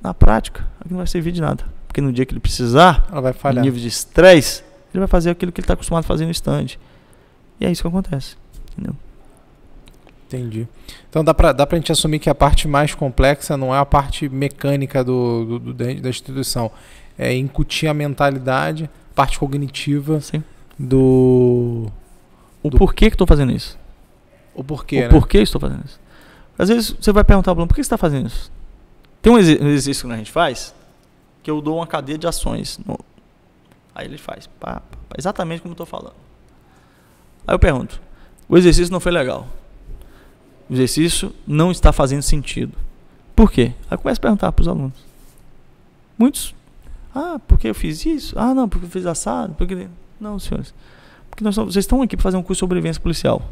Na prática, não vai servir de nada. Porque no dia que ele precisar, no nível de estresse, ele vai fazer aquilo que ele está acostumado a fazer no stand. E é isso que acontece. Entendeu? Entendi. Então dá pra gente assumir que a parte mais complexa não é a parte mecânica da instituição. É incutir a mentalidade, parte cognitiva. Sim. Porquê que estou fazendo isso? O porquê, né? O porquê estou fazendo isso. Às vezes você vai perguntar ao Bruno, por que você está fazendo isso? Tem um exercício que a gente faz, que eu dou uma cadeia de ações. Aí ele faz, exatamente como eu estou falando. Aí eu pergunto, o exercício não foi legal. O exercício não está fazendo sentido. Por quê? Aí eu começo a perguntar para os alunos. Muitos, porque eu fiz isso? Não, porque eu fiz assado? Porque... Não, senhores. Porque vocês estão aqui para fazer um curso de sobrevivência policial.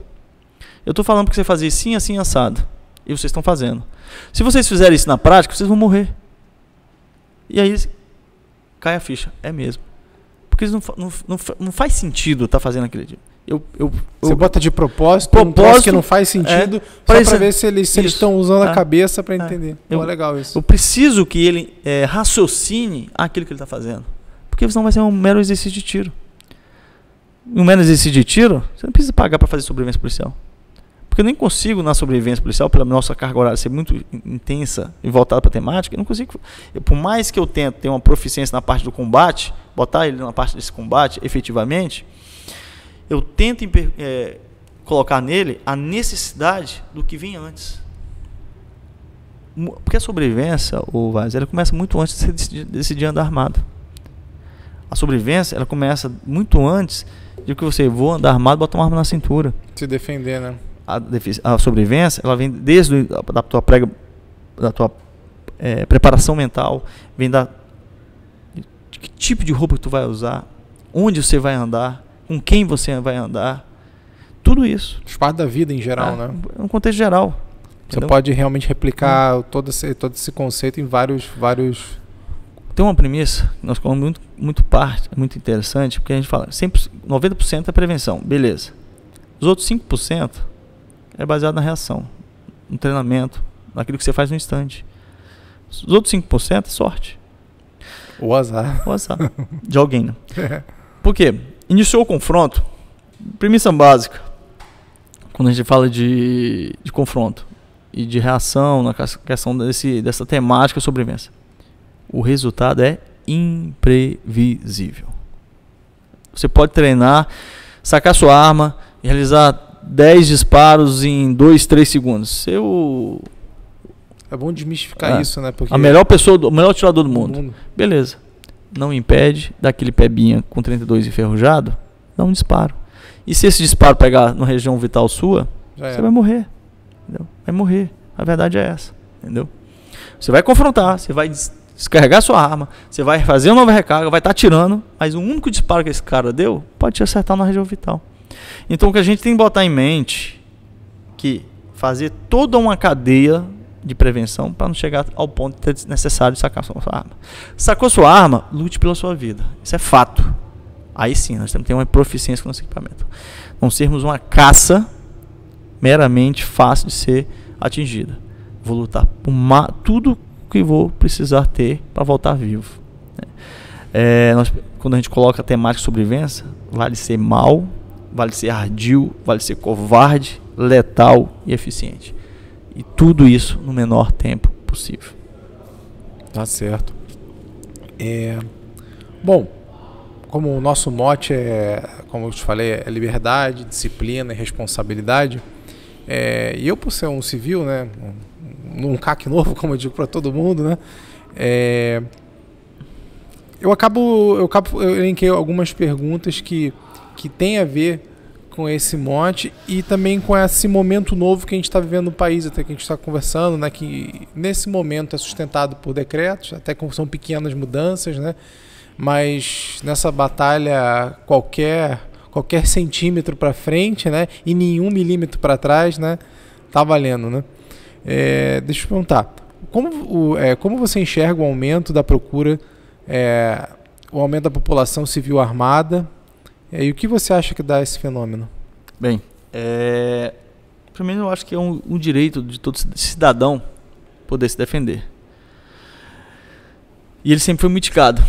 Eu estou falando porque você fazia sim, assim, assado. E vocês estão fazendo. Se vocês fizerem isso na prática, vocês vão morrer. E aí cai a ficha. É mesmo. Porque não faz sentido estar fazendo aquele dia. Você bota de propósito um que não faz sentido, só para ver se eles estão usando a cabeça para entender. É legal isso. Eu preciso que ele raciocine aquilo que ele está fazendo. Porque senão vai ser um mero exercício de tiro. No menos exercício de tiro, você não precisa pagar para fazer sobrevivência policial. Porque eu nem consigo, na sobrevivência policial, pela nossa carga horária ser muito intensa e voltada para a temática, eu não consigo. Por mais que eu tente ter uma proficiência na parte do combate, botar ele na parte desse combate efetivamente, eu tento colocar nele a necessidade do que vem antes. Porque a sobrevivência, ela começa muito antes de você decidir andar armado. A sobrevivência, ela começa muito antes de que você vou andar armado, botar uma arma na cintura. Se defender, né? A sobrevivência, ela vem desde da tua preparação mental, vem de que tipo de roupa que tu vai usar, onde você vai andar, com quem você vai andar, tudo isso. As partes da vida em geral, né? É um contexto geral. Você pode realmente replicar todo esse conceito em vários... Tem uma premissa que nós falamos muito interessante, porque a gente fala 90% é prevenção, beleza. Os outros 5% é baseado na reação, no treinamento, naquilo que você faz no instante. Os outros 5% é sorte. Ou azar. Ou azar. De alguém, né? É. Por quê? Iniciou o confronto. Premissa básica. Quando a gente fala de confronto e de reação na questão dessa temática sobrevivência. O resultado é imprevisível. Você pode treinar, sacar sua arma e realizar 10 disparos em 2, 3 segundos. É bom desmistificar isso, né? Porque a melhor pessoa, o melhor atirador do mundo. Beleza. Não impede daquele pebinha com 32 enferrujado, dá um disparo. E se esse disparo pegar na região vital sua, você vai morrer. Entendeu? Vai morrer. A verdade é essa. Entendeu? Você vai confrontar, você vai descarregar sua arma, você vai fazer uma nova recarga, vai estar atirando, mas o único disparo que esse cara deu pode te acertar na região vital. Então o que a gente tem que botar em mente que fazer toda uma cadeia de prevenção para não chegar ao ponto de necessário de sacar sua arma. Sacou sua arma, lute pela sua vida. Isso é fato. Aí sim, nós temos que ter uma proficiência com o nosso equipamento. Não sermos uma caça meramente fácil de ser atingida. Vou lutar por tudo que vou precisar ter para voltar vivo. Quando a gente coloca a temática de sobrevivência, vale ser mau, vale ser ardil, vale ser covarde, letal e eficiente. E tudo isso no menor tempo possível. Tá certo. Bom, como o nosso mote é, como eu te falei, é liberdade, disciplina e responsabilidade. E eu, por ser um civil, né, um CAC novo, como eu digo para todo mundo, né, eu elenquei algumas perguntas que tem a ver com esse mote e também com esse momento novo que a gente está vivendo no país, até que a gente está conversando, né, que nesse momento é sustentado por decretos, até que são pequenas mudanças, né, mas nessa batalha qualquer centímetro para frente, né, e nenhum milímetro para trás, né, tá valendo, né? Deixa eu perguntar, como você enxerga o aumento da procura, o aumento da população civil armada? E o que você acha que dá esse fenômeno? Bem, primeiro eu acho que é um direito de todo cidadão poder se defender. E ele sempre foi mitigado.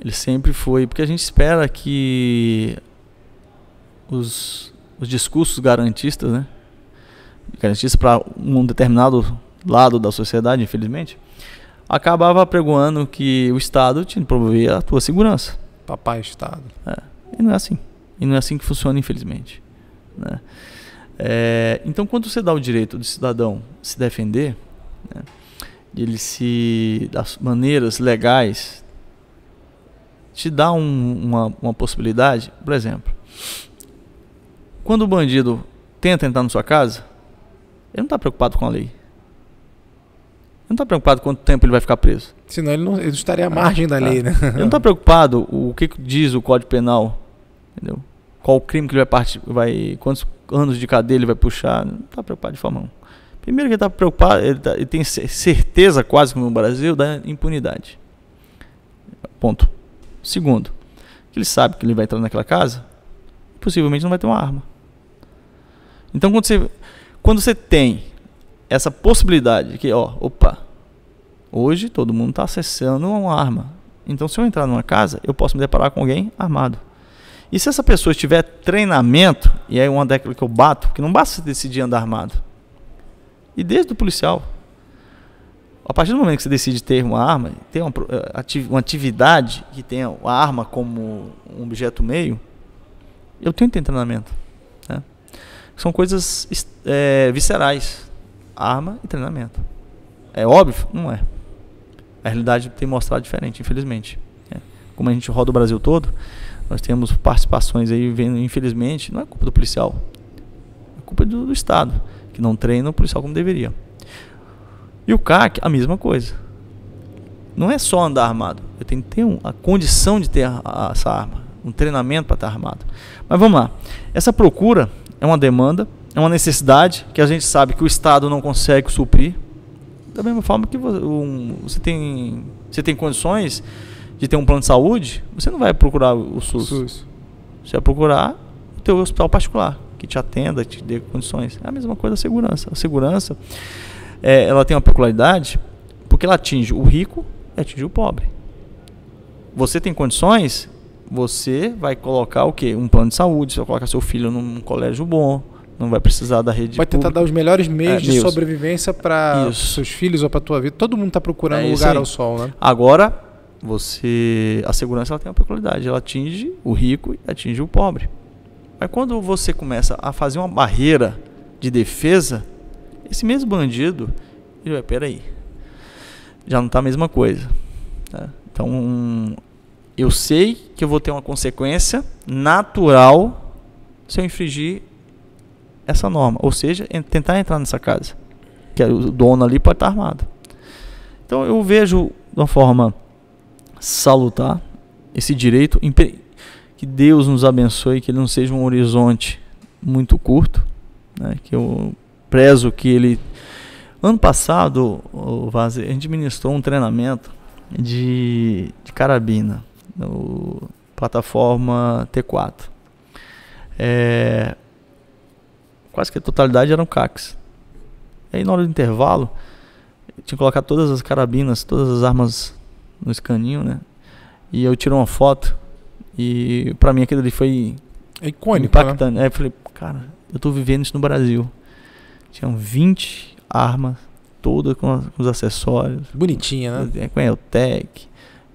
Ele sempre foi, porque a gente espera que os discursos garantistas, né? Garantistas para um determinado lado da sociedade, infelizmente, acabava apregoando que o Estado tinha que promover a tua segurança. Papai Estado. E não é assim. E não é assim que funciona, infelizmente. Né? Então, quando você dá o direito do cidadão se defender, né, das maneiras legais, te dá uma possibilidade. Por exemplo, quando o bandido tenta entrar na sua casa, ele não está preocupado com a lei. Ele não está preocupado quanto tempo ele vai ficar preso. Senão ele não estaria à margem da lei, né? Ele não está preocupado o que diz o Código Penal, entendeu? Qual crime que ele vai quantos anos de cadeia ele vai puxar. Ele não está preocupado de forma alguma. Primeiro que ele está preocupado, ele tem certeza quase que no Brasil da impunidade. Ponto. Segundo, que ele sabe que ele vai entrar naquela casa, possivelmente não vai ter uma arma. Então quando você tem essa possibilidade que, ó, opa, hoje todo mundo está acessando uma arma. Então, se eu entrar numa casa, eu posso me deparar com alguém armado. E se essa pessoa tiver treinamento, e é uma década que eu bato, que não basta decidir andar armado. E desde o policial, a partir do momento que você decide ter uma arma, ter uma atividade que tenha a arma como um objeto meio, eu tenho que ter treinamento. Né? São coisas viscerais. Arma e treinamento. É óbvio? Não é. A realidade tem mostrado diferente, infelizmente. Como a gente roda o Brasil todo, nós temos participações aí, infelizmente, não é culpa do policial, é culpa do Estado, que não treina o policial como deveria. E o CAC, a mesma coisa. Não é só andar armado, eu tenho que ter a condição de ter essa arma, um treinamento para estar armado. Mas vamos lá, essa procura é uma demanda, é uma necessidade que a gente sabe que o Estado não consegue suprir. Da mesma forma que você tem condições de ter um plano de saúde, você não vai procurar o SUS. Você vai procurar o teu hospital particular, que te atenda, que te dê condições. É a mesma coisa da segurança. A segurança ela tem uma peculiaridade porque ela atinge o rico e atinge o pobre. Você tem condições, você vai colocar o quê? Um plano de saúde, você vai colocar seu filho num colégio bom, não vai precisar da rede pública. Vai tentar dar os melhores meios de sobrevivência para seus filhos ou para a tua vida. Todo mundo está procurando um lugar ao sol, né? Agora, a segurança ela tem uma peculiaridade, ela atinge o rico e atinge o pobre. Mas quando você começa a fazer uma barreira de defesa, esse mesmo bandido, ele vai, peraí, já não está a mesma coisa, tá? Então, eu sei que eu vou ter uma consequência natural se eu infringir essa norma. Ou seja, tentar entrar nessa casa, que o dono ali pode estar armado. Então, eu vejo de uma forma salutar esse direito. Que Deus nos abençoe, que ele não seja um horizonte muito curto, né? Que eu prezo que ele... Ano passado, Vaz, a gente ministrou um treinamento de carabina, no plataforma T4. Quase que a totalidade eram CACs. Aí na hora do intervalo, eu tinha que colocar todas as carabinas, todas as armas no escaninho, né? E eu tirei uma foto e pra mim aquilo ali foi icônico, impactante, né? Aí eu falei, cara, eu tô vivendo isso no Brasil. Tinham 20 armas, todas com os acessórios. Bonitinha, né? Com Eltec.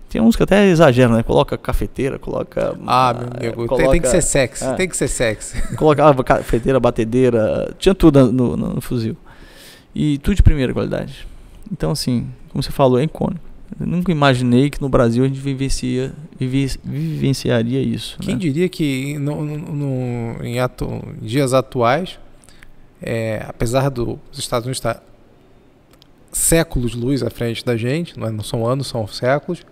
Tem uns que até exageram, né? Coloca cafeteira, coloca... Ah, meu Deus, tem que ser sexy, tem que ser sexy. Colocava cafeteira, batedeira, tinha tudo no fuzil. E tudo de primeira qualidade. Então, assim, como você falou, é icônico. Eu nunca imaginei que no Brasil a gente vivenciaria isso. Quem diria que em dias atuais, apesar dos Estados Unidos estar séculos luz à frente da gente, não são anos, são séculos,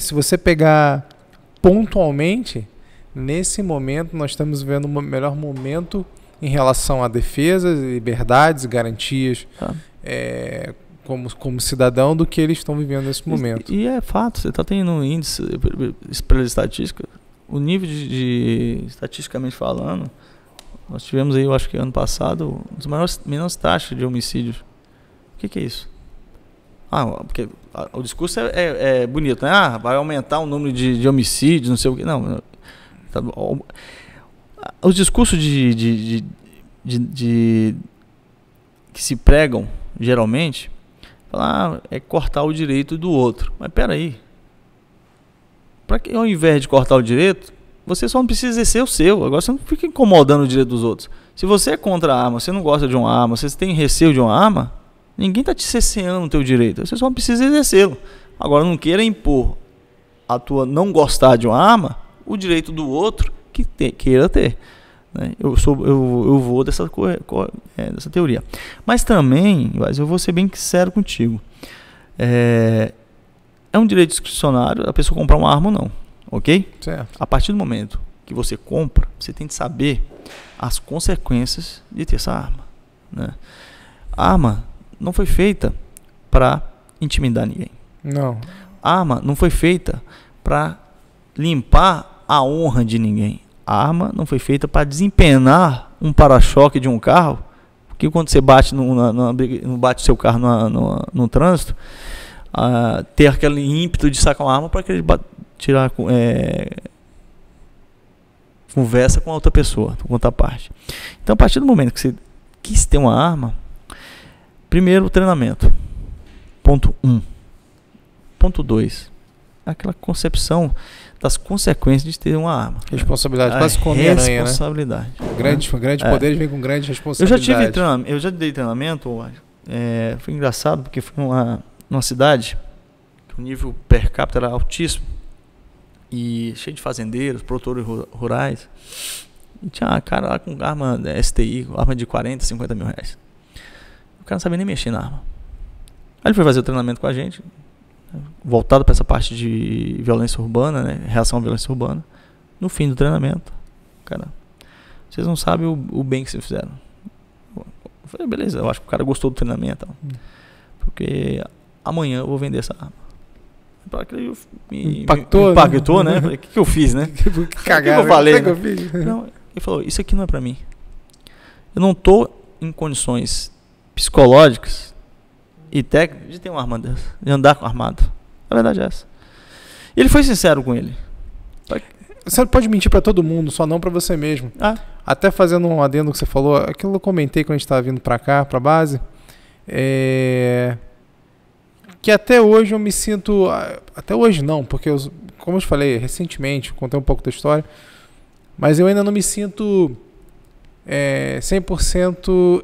se você pegar pontualmente, nesse momento nós estamos vivendo o melhor momento em relação a defesas, liberdades e garantias como cidadão do que eles estão vivendo nesse momento. E é fato, você está tendo um índice, pela estatística, o nível de estatisticamente falando, nós tivemos aí, eu acho que ano passado, uma das menores taxas de homicídios. O que é isso? Ah, porque o discurso é bonito, né? Ah, vai aumentar o número de homicídios, não sei o que. Não. Os discursos que se pregam, geralmente, falam, é cortar o direito do outro. Mas peraí. Para que, ao invés de cortar o direito, você só não precisa exercer o seu. Agora você não fica incomodando o direito dos outros. Se você é contra a arma, você não gosta de uma arma, você tem receio de uma arma, ninguém está te cerceando o teu direito. Você só precisa exercê-lo. Agora, não queira impor a tua não gostar de uma arma, o direito do outro que queira ter. Né? Eu vou dessa teoria. Mas também, eu vou ser bem sincero contigo. É um direito discricionário a pessoa comprar uma arma ou não. Ok? Certo. A partir do momento que você compra, você tem que saber as consequências de ter essa arma, né? A arma não foi feita para intimidar ninguém. Não. A arma não foi feita para limpar a honra de ninguém. A arma não foi feita para desempenar um para-choque de um carro, porque quando você bate bate seu carro no trânsito, ter aquele ímpeto de sacar uma arma para que ele tirar conversa com a outra pessoa, com outra parte. Então, a partir do momento que você quis ter uma arma, primeiro, o treinamento. Ponto 1. Ponto 2. Aquela concepção das consequências de ter uma arma. Responsabilidade. Quase como responsabilidade. Né? Grande poder vem com grande responsabilidade. Eu já dei treinamento. Foi engraçado porque foi numa cidade que o nível per capita era altíssimo. E cheio de fazendeiros, produtores rurais. E tinha um cara lá com arma STI, arma de 40, 50 mil reais. O cara não sabia nem mexer na arma. Aí ele foi fazer o treinamento com a gente, voltado para essa parte de violência urbana, né? Reação à violência urbana. No fim do treinamento, cara, vocês não sabem o bem que vocês fizeram. Eu falei, beleza, eu acho que o cara gostou do treinamento. Porque amanhã eu vou vender essa arma. Impactou, né? O que eu fiz, né? Cagado, eu falei, né? Ele falou, isso aqui não é pra mim. Eu não tô em condições psicológicas e técnicas. A gente tem uma arma dessa, de andar com armado. A verdade é essa. E ele foi sincero com ele. Você pode mentir para todo mundo, só não para você mesmo. Ah. Até fazendo um adendo que você falou, aquilo eu comentei quando a gente estava vindo para cá, para a base, que até hoje eu me sinto... Até hoje não, porque, como eu falei recentemente, contei um pouco da história, mas eu ainda não me sinto 100%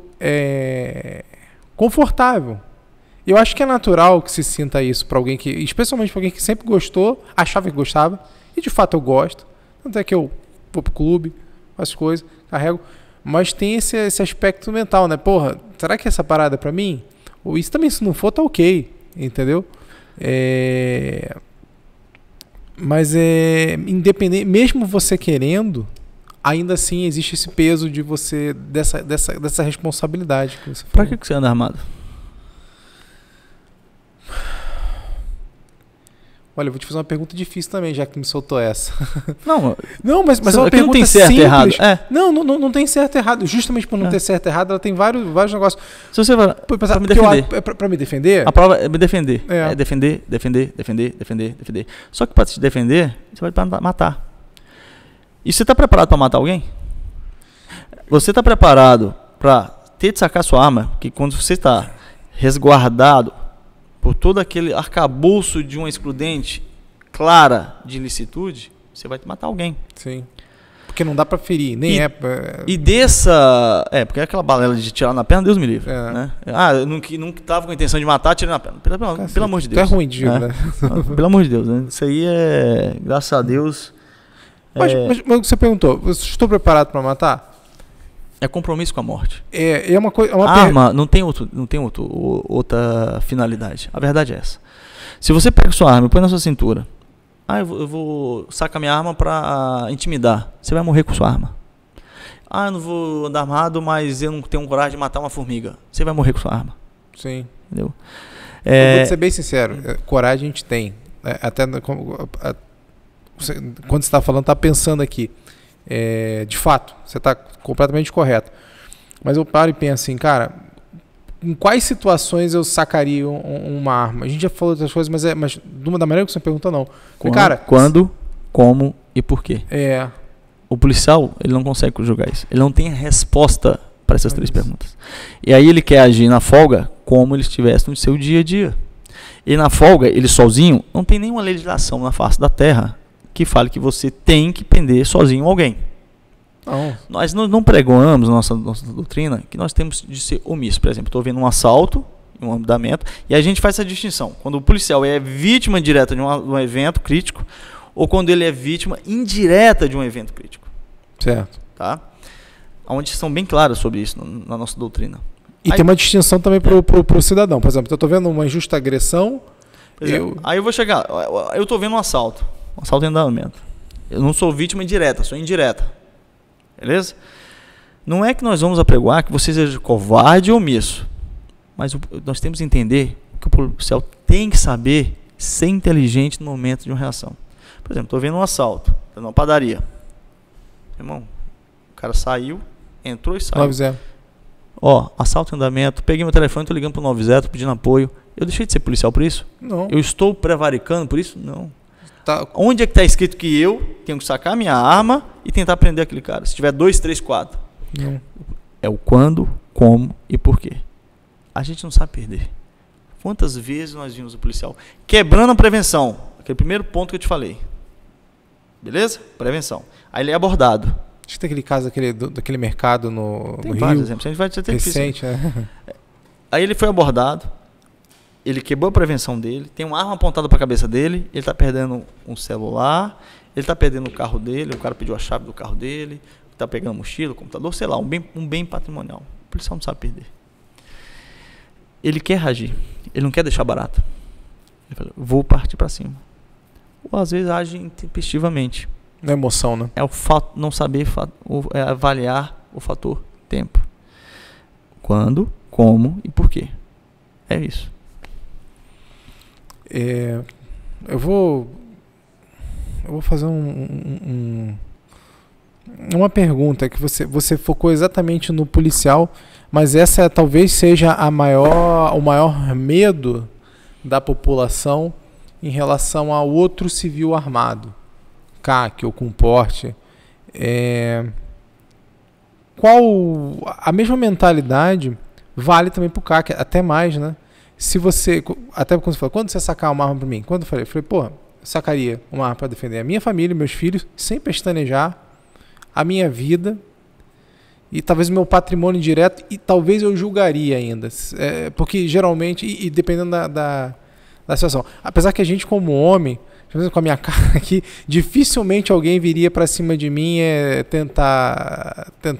confortável. Eu acho que é natural que se sinta isso para alguém que... Especialmente para alguém que sempre gostou, achava que gostava, e de fato eu gosto. Tanto é que eu vou pro clube, faço coisas, carrego. Mas tem esse aspecto mental, né? Porra, será que essa parada é pra mim? Ou isso também, se não for, tá ok. Entendeu? Mas independente, mesmo você querendo, ainda assim existe esse peso de você, dessa responsabilidade que você fala. Pra que você anda armado? Olha, eu vou te fazer uma pergunta difícil também, já que me soltou essa. Não, não, mas é uma pergunta não tem certo simples. E errado. É. Não tem certo e errado. Justamente por não ter certo e errado, ela tem vários negócios. Se você vai para me defender. Para me defender? A prova é me defender. É defender, defender, defender, defender, defender. Só que para se defender, você vai matar. E você está preparado para matar alguém? Você está preparado para ter de sacar sua arma, que quando você está resguardado por todo aquele arcabouço de uma excludente clara de ilicitude, você vai te matar alguém. Sim. Porque não dá pra ferir, nem e, e dessa... porque é aquela balela de tirar na perna, Deus me livre. É. Né? Ah, eu nunca tava com a intenção de matar, tirei na perna. Pelo amor de Deus. Isso é ruim, né? Pelo amor de Deus. Né? Isso aí é... Graças a Deus... Mas você perguntou, estou preparado pra matar? É compromisso com a morte. É uma coisa. A arma não tem outra finalidade. A verdade é essa. Se você pega sua arma e põe na sua cintura, eu vou sacar minha arma para intimidar. Você vai morrer com sua arma. Eu não vou andar armado, mas eu não tenho coragem de matar uma formiga. Você vai morrer com sua arma. Sim. Entendeu? Eu vou te ser bem sincero. Coragem a gente tem. Até quando você está falando, está pensando aqui. De fato, você está completamente correto. Mas eu paro e penso assim, cara, em quais situações eu sacaria uma arma? A gente já falou outras coisas, mas de uma da maneira que você perguntou, não. Quando, como e por quê? O policial, ele não consegue julgar isso. Ele não tem resposta para essas três perguntas. E aí ele quer agir na folga como ele estivesse no seu dia a dia. E na folga, ele sozinho, não tem nenhuma legislação na face da terra que fale que você tem que prender sozinho alguém. Não. Nós não pregoamos na nossa doutrina que nós temos de ser omissos. Por exemplo, estou vendo um assalto, um andamento, e a gente faz essa distinção. Quando o policial é vítima direta de um evento crítico ou quando ele é vítima indireta de um evento crítico. Certo. Tá? Há uma distinção bem clara sobre isso na nossa doutrina. E tem uma distinção também para o cidadão. Por exemplo, eu estou vendo uma injusta agressão... Aí eu vou chegar... Eu estou vendo um assalto. Assalto em andamento. Eu não sou vítima direta, sou indireta. Beleza? Não é que nós vamos apregoar que você seja covarde ou omisso. Mas nós temos que entender que o policial tem que saber ser inteligente no momento de uma reação. Por exemplo, estou vendo um assalto, estou numa padaria. Irmão, o cara saiu, entrou e saiu. 9-0. Ó, assalto em andamento, peguei meu telefone, estou ligando para o 9-0, pedindo apoio. Eu deixei de ser policial por isso? Não. Eu estou prevaricando por isso? Não. Onde é que está escrito que eu tenho que sacar minha arma e tentar prender aquele cara? Se tiver 2, 3, 4. Não. É o quando, como e porquê. A gente não sabe perder. Quantas vezes nós vimos o policial quebrando a prevenção? Aquele primeiro ponto que eu te falei. Beleza? Prevenção. Aí ele é abordado. Acho que tem aquele caso daquele mercado no Rio. Tem vários exemplos. A gente vai ter recente, né? Aí ele foi abordado. Ele quebrou a prevenção dele, tem uma arma apontada para a cabeça dele, ele está perdendo um celular, ele está perdendo o carro dele, o cara pediu a chave do carro dele, está pegando a mochila, o computador, sei lá, um bem patrimonial. O policial não sabe perder. Ele quer agir, ele não quer deixar barato. Ele fala, vou partir para cima. Ou às vezes age intempestivamente. Na emoção, né? É o fato, não saber avaliar o fator tempo. Quando, como e por quê. É isso. Eu vou fazer uma pergunta que você focou exatamente no policial, mas essa talvez seja a o maior medo da população em relação a outro civil armado, CAC ou com porte. Qual a mesma mentalidade vale também para o CAC, até mais, né? Se você, até quando você fala, quando você sacar uma arma para mim, quando eu falei, pô, sacaria uma arma para defender a minha família, meus filhos, sem pestanejar, a minha vida e talvez o meu patrimônio direto, e talvez eu julgaria ainda, porque geralmente, e dependendo da situação, apesar que a gente como homem, com a minha cara aqui, dificilmente alguém viria para cima de mim tentar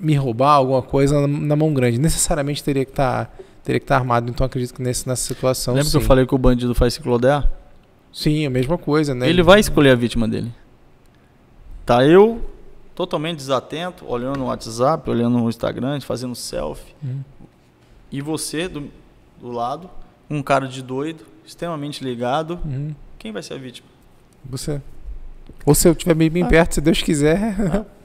me roubar alguma coisa na mão grande. Necessariamente teria que estar armado, então acredito que nessa situação... Lembra, sim, que eu falei que o bandido faz ciclodear? Sim, a mesma coisa, né? Ele vai escolher a vítima dele. Tá eu totalmente desatento, olhando o WhatsApp, olhando o Instagram, fazendo selfie. E você, do lado, um cara de doido, extremamente ligado. Quem vai ser a vítima? Você. Ou se eu estiver bem perto, se Deus quiser.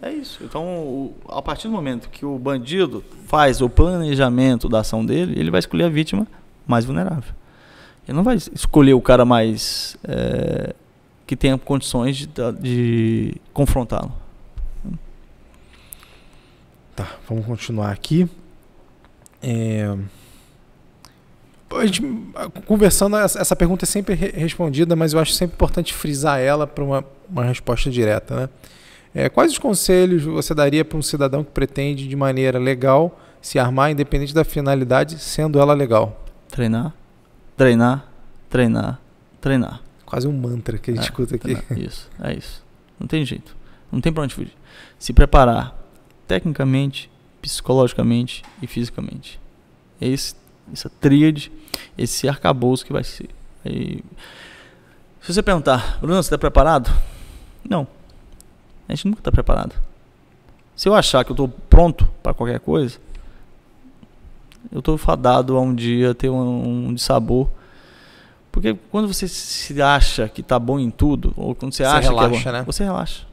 É isso. Então, a partir do momento que o bandido faz o planejamento da ação dele, ele vai escolher a vítima mais vulnerável. Ele não vai escolher o cara mais... que tenha condições de confrontá-lo. Tá, vamos continuar aqui. A gente, conversando, essa pergunta é sempre respondida, mas eu acho sempre importante frisar ela para uma resposta direta, né? Quais os conselhos você daria para um cidadão que pretende, de maneira legal, se armar, independente da finalidade, sendo ela legal? Treinar, treinar, treinar, treinar. Quase um mantra que a gente escuta aqui. Isso, é isso. Não tem jeito. Não tem pra onde fugir. Se preparar tecnicamente, psicologicamente e fisicamente. É essa tríade, esse arcabouço que vai ser. Se você perguntar, Bruno, você está preparado? Não. A gente nunca está preparado. Se eu achar que eu estou pronto para qualquer coisa, eu estou fadado a um dia ter um dissabor. Porque quando você se acha que está bom em tudo, ou quando você acha relaxa, que é bom, né? Você relaxa.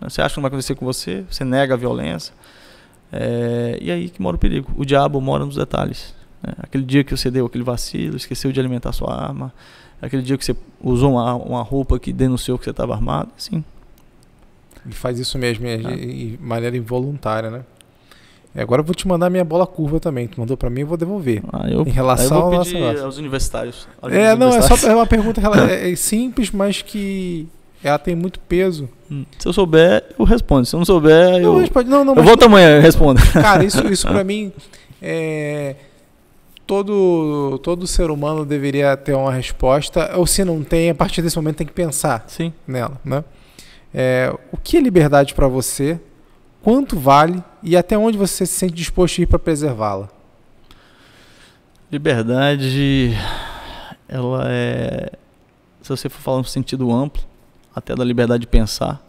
Você acha que não vai acontecer com você, você nega a violência. E aí que mora o perigo. O diabo mora nos detalhes. Aquele dia que você deu aquele vacilo, esqueceu de alimentar sua arma, aquele dia que você usou uma roupa que denunciou que você estava armado, assim. Ele faz isso mesmo, de maneira involuntária, né? Agora eu vou te mandar minha bola curva também. Tu mandou para mim, eu vou devolver. Em relação eu vou pedir aos universitários. Não, é só uma pergunta simples, mas que ela tem muito peso. Se eu souber, eu respondo. Se eu não souber, eu volto amanhã, eu respondo. Cara, isso para mim, todo ser humano deveria ter uma resposta. Ou se não tem, a partir desse momento tem que pensar, sim, nela, né? O que é liberdade para você? Quanto vale e até onde você se sente disposto a ir para preservá-la? Liberdade, ela é... Se você for falar no sentido amplo, até da liberdade de pensar.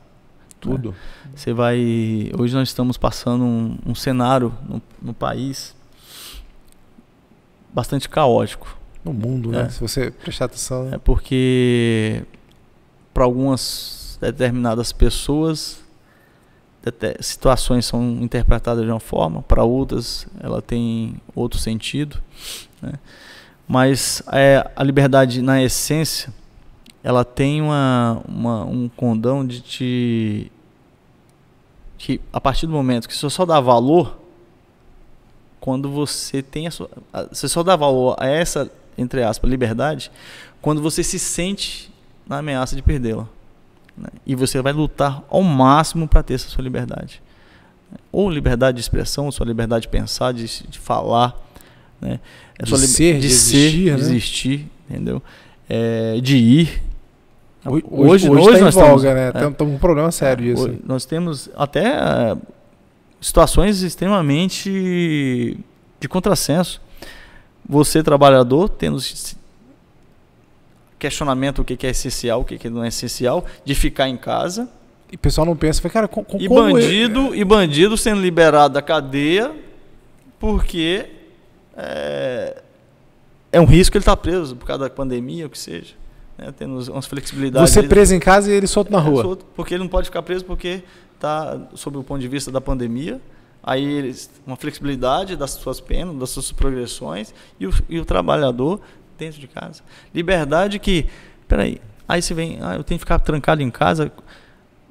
Tudo. Né? Você vai... Hoje nós estamos passando um cenário no país bastante caótico. No mundo, né? Se você prestar atenção... É porque para algumas determinadas pessoas... situações são interpretadas de uma forma, para outras ela tem outro sentido, né? Mas a liberdade na essência ela tem um condão de que a partir do momento que você só dá valor quando você tem você só dá valor a essa, entre aspas, liberdade quando você se sente na ameaça de perdê-la. E você vai lutar ao máximo para ter essa sua liberdade. Ou liberdade de expressão, sua liberdade de pensar, de falar, né? de existir, entendeu? De ir. Hoje nós estamos em voga, né? Estamos com um problema sério disso. Hoje nós temos até situações extremamente de contrassenso. Você, trabalhador, tendo... questionamento o que é essencial, o que não é essencial, de ficar em casa. E o pessoal não pensa, cara, bandido sendo liberado da cadeia porque é um risco que ele está preso por causa da pandemia, o que seja. né, tendo umas flexibilidades. Você preso em casa e ele solto na rua? Solto, porque ele não pode ficar preso porque está sob o ponto de vista da pandemia. Aí eles, uma flexibilidade das suas penas, das suas progressões e o trabalhador dentro de casa. Liberdade que, peraí, aí você vem, ah, eu tenho que ficar trancado em casa.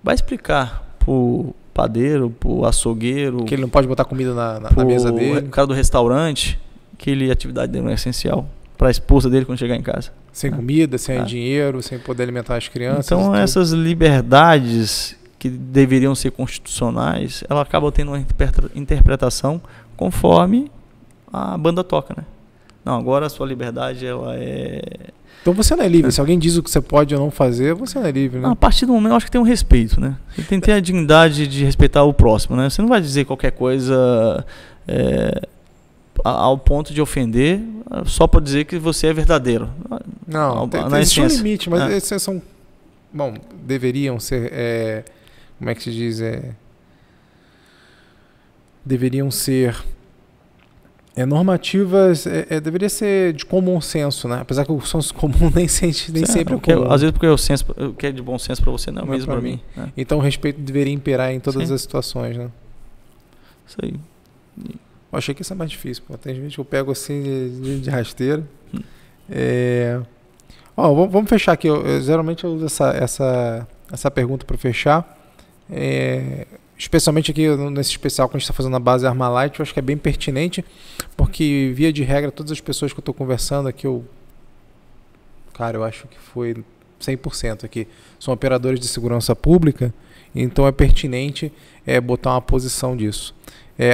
Vai explicar pro padeiro, pro açougueiro... Que ele não pode botar comida na mesa dele. O cara do restaurante, que ele, a atividade dele não é essencial para a esposa dele quando chegar em casa. Sem comida, sem dinheiro, sem poder alimentar as crianças. Então essas liberdades... que deveriam ser constitucionais, ela acaba tendo uma interpretação conforme a banda toca, né? Não, agora a sua liberdade, ela é... Então você não é livre. Se alguém diz o que você pode ou não fazer, você não é livre, né? Não, a partir do momento, eu acho que tem um respeito, né? Você tem que ter a dignidade de respeitar o próximo, né? Você não vai dizer qualquer coisa ao ponto de ofender só para dizer que você é verdadeiro. Não, existe um limite, mas esses são... Bom, deveriam ser... Como é que se diz? Deveriam ser normativas, deveria ser de comum senso, né? Apesar que o senso comum nem sempre é comum. Às vezes porque o que é de bom senso para você não é mesmo para mim, né? Então o respeito deveria imperar em todas as situações, né? Isso aí. Eu achei que isso é mais difícil, pô. Tem gente que eu pego assim de rasteira. Vamos fechar aqui. Geralmente eu uso essa pergunta para fechar. Especialmente aqui nesse especial que a gente está fazendo na base Armalite, eu acho que é bem pertinente, porque via de regra todas as pessoas que eu estou conversando aqui, eu acho que foi 100% aqui, são operadores de segurança pública, então é pertinente botar uma posição disso.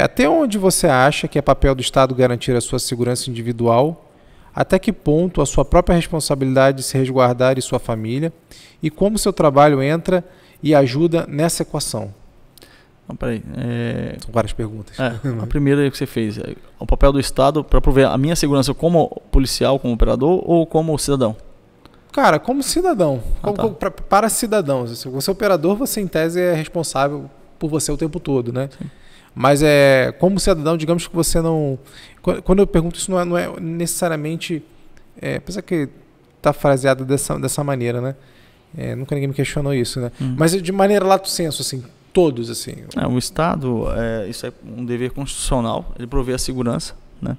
Até onde você acha que é papel do Estado garantir a sua segurança individual? Até que ponto a sua própria responsabilidade de se resguardar e sua família? E como seu trabalho entra e ajuda nessa equação? Não, peraí, são várias perguntas. A primeira que você fez, o papel do Estado para prover a minha segurança como policial, como operador ou como cidadão? Cara, como cidadão. Para cidadãos. Se você é operador, você em tese é responsável por você o tempo todo, né? Sim. Mas como cidadão, digamos que você não... Quando eu pergunto isso, não é necessariamente... Apesar que está fraseado dessa maneira, né? Nunca ninguém me questionou isso, né? Mas de maneira lato senso, assim, todos, assim... o Estado, isso é um dever constitucional, ele provê a segurança, né?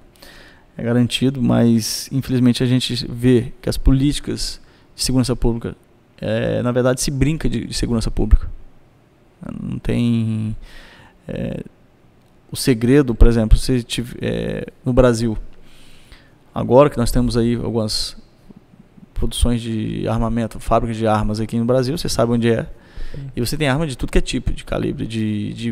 É garantido, mas infelizmente a gente vê que as políticas de segurança pública, na verdade, se brinca de segurança pública. Não tem... O segredo, por exemplo, se tiver, no Brasil, agora que nós temos aí algumas produções de armamento, fábricas de armas aqui no Brasil, você sabe onde é. Sim. E você tem arma de tudo que é tipo, de calibre, de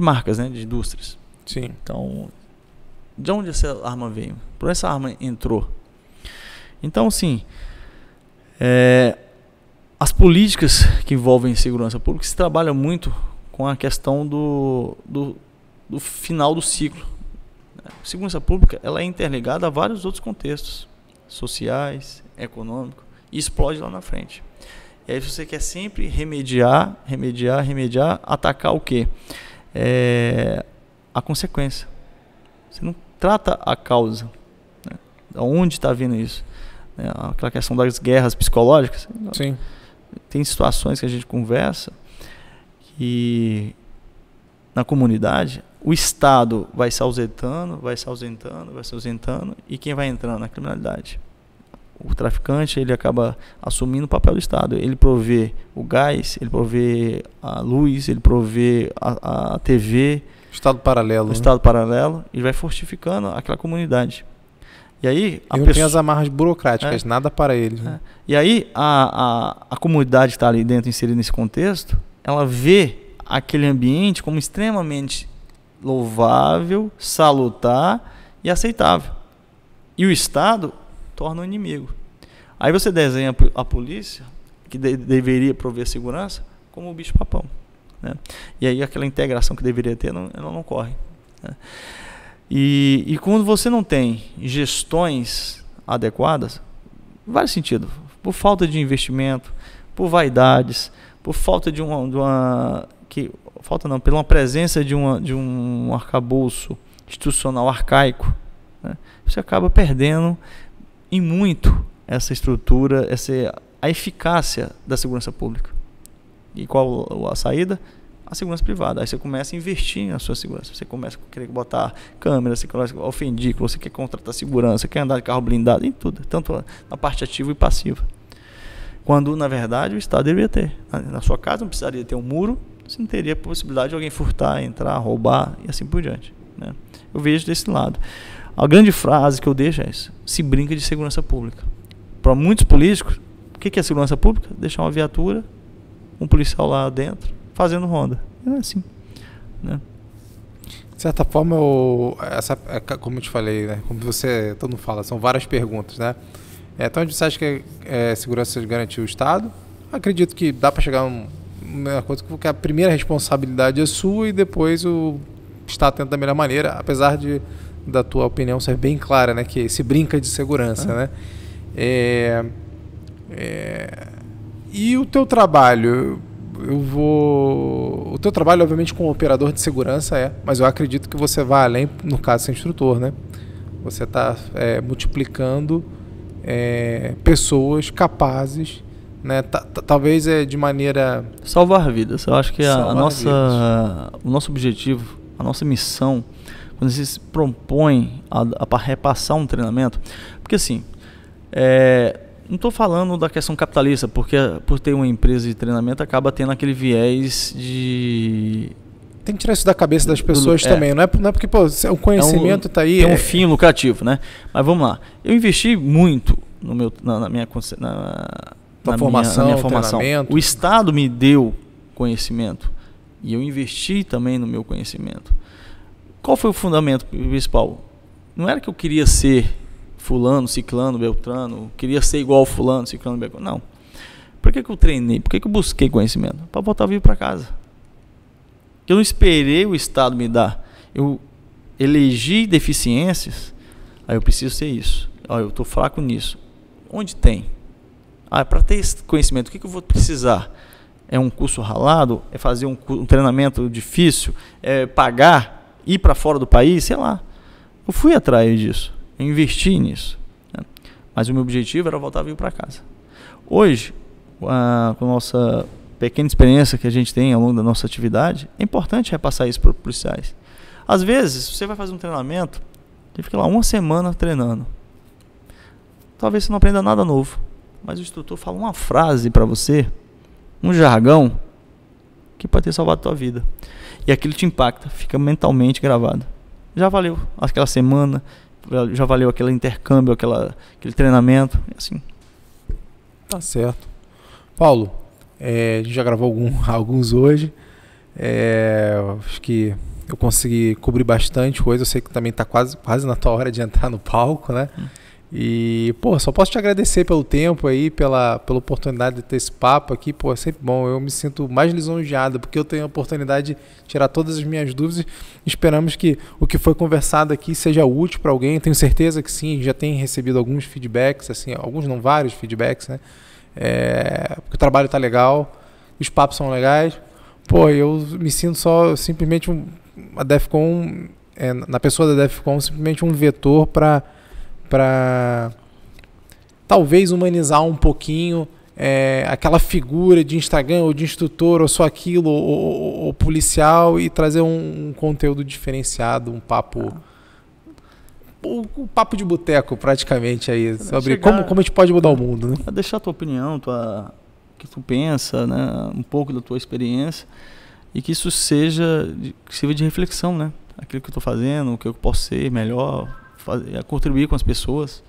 marcas, né, de indústrias. Sim. Então, de onde essa arma veio? Por onde essa arma entrou? Então, sim, as políticas que envolvem segurança pública se trabalham muito com a questão do final do ciclo. A segurança pública ela é interligada a vários outros contextos, sociais, econômicos, e explode lá na frente. E aí você quer sempre remediar, atacar o quê? A consequência. Você não trata a causa, né? Onde está vindo isso? Aquela questão das guerras psicológicas. Sim. Tem situações que a gente conversa que na comunidade o Estado vai se ausentando, e quem vai entrando? A criminalidade. O traficante, ele acaba assumindo o papel do Estado. Ele provê o gás, ele provê a luz, ele provê a TV. Estado paralelo. Estado paralelo, e vai fortificando aquela comunidade. E aí, tem as amarras burocráticas, nada para eles, né? E aí a comunidade que está ali dentro, inserida nesse contexto, ela vê aquele ambiente como extremamente louvável, salutar e aceitável. E o Estado torna o inimigo. Aí você desenha a polícia, que deveria prover segurança, como o bicho-papão, né? E aí aquela integração que deveria ter, ela não ocorre, né? E quando você não tem gestões adequadas, vários sentidos, por falta de investimento, por vaidades, por falta pela presença de um arcabouço institucional arcaico, né? Você acaba perdendo em muito essa estrutura, a eficácia da segurança pública. E qual a saída? A segurança privada. Aí você começa a investir na sua segurança. Você começa a querer botar câmeras, você começa a ofender, você quer contratar segurança, quer andar de carro blindado, em tudo. Tanto na parte ativa e passiva. Quando, na verdade, o Estado deveria ter. Na sua casa não precisaria ter um muro, você não teria a possibilidade de alguém furtar, entrar, roubar e assim por diante. Né? Eu vejo desse lado. A grande frase que eu deixo é isso. Se brinca de segurança pública. Para muitos políticos, o que é segurança pública? Deixar uma viatura, um policial lá dentro, fazendo ronda. Não é assim. Né? De certa forma, como eu te falei, né? Como você, todo mundo fala, são várias perguntas, né? Então, você acha que segurança garantir o Estado? Acredito que dá para chegar uma coisa que a primeira responsabilidade é sua e depois o Estado tenta da melhor maneira, apesar da tua opinião ser bem clara, né? Que se brinca de segurança, né? E o teu trabalho? O teu trabalho, obviamente, como operador de segurança mas eu acredito que você vai além, no caso, ser instrutor, né? Você está multiplicando pessoas capazes, né? Talvez de maneira... Salvar vidas. Eu acho que o nosso objetivo, a nossa missão, quando você se propõe a repassar um treinamento, porque assim, não estou falando da questão capitalista, porque por ter uma empresa de treinamento acaba tendo aquele viés de... Tem que tirar isso da cabeça das pessoas também. Não é porque o conhecimento está aí... É um fim lucrativo, né? Mas vamos lá. Eu investi muito no meu, na minha formação. O Estado me deu conhecimento e eu investi também no meu conhecimento. Qual foi o fundamento principal? Não era que eu queria ser fulano, ciclano, beltrano, queria ser igual fulano, ciclano, beltrano. Não. Por que que eu treinei? Por que que eu busquei conhecimento? Para voltar vivo para casa. Eu não esperei o Estado me dar. Eu elegi deficiências. Aí eu preciso ser isso. Eu estou fraco nisso. Onde tem? Para ter esse conhecimento, o que que eu vou precisar? É um curso ralado? É fazer um treinamento difícil? É pagar? Ir para fora do país? Sei lá. Eu fui atrás disso. Eu investi nisso. Né? Mas o meu objetivo era voltar a vir para casa. Hoje, com a nossa... pequena experiência que a gente tem ao longo da nossa atividade, é importante repassar isso para os policiais. Às vezes, você vai fazer um treinamento e fica lá uma semana treinando. Talvez você não aprenda nada novo, mas o instrutor fala uma frase para você, um jargão, que pode ter salvado a tua vida. E aquilo te impacta, fica mentalmente gravado. Já valeu aquela semana, já valeu aquele intercâmbio, aquele treinamento, assim. Tá certo. Paulo, a gente já gravou alguns hoje, acho que eu consegui cobrir bastante coisa, eu sei que também está quase na tua hora de entrar no palco, né? E, pô, só posso te agradecer pelo tempo aí, pela oportunidade de ter esse papo aqui, pô, é sempre bom, eu me sinto mais lisonjeado, porque eu tenho a oportunidade de tirar todas as minhas dúvidas, esperamos que o que foi conversado aqui seja útil para alguém, tenho certeza que sim, já tem recebido alguns feedbacks, assim, alguns não, vários feedbacks, né? Porque o trabalho tá legal, os papos são legais. Pô, eu me sinto só simplesmente a Defcon, na pessoa da Defcon, simplesmente um vetor para talvez humanizar um pouquinho aquela figura de Instagram ou de instrutor ou só aquilo ou policial e trazer um conteúdo diferenciado, um papo. O papo de boteco, praticamente, aí, sobre como a gente pode mudar o mundo. Né? Deixar a tua opinião, o que tu pensa, né? Um pouco da tua experiência, e que isso sirva de reflexão, né? Aquilo que eu estou fazendo, o que eu posso ser melhor, contribuir com as pessoas.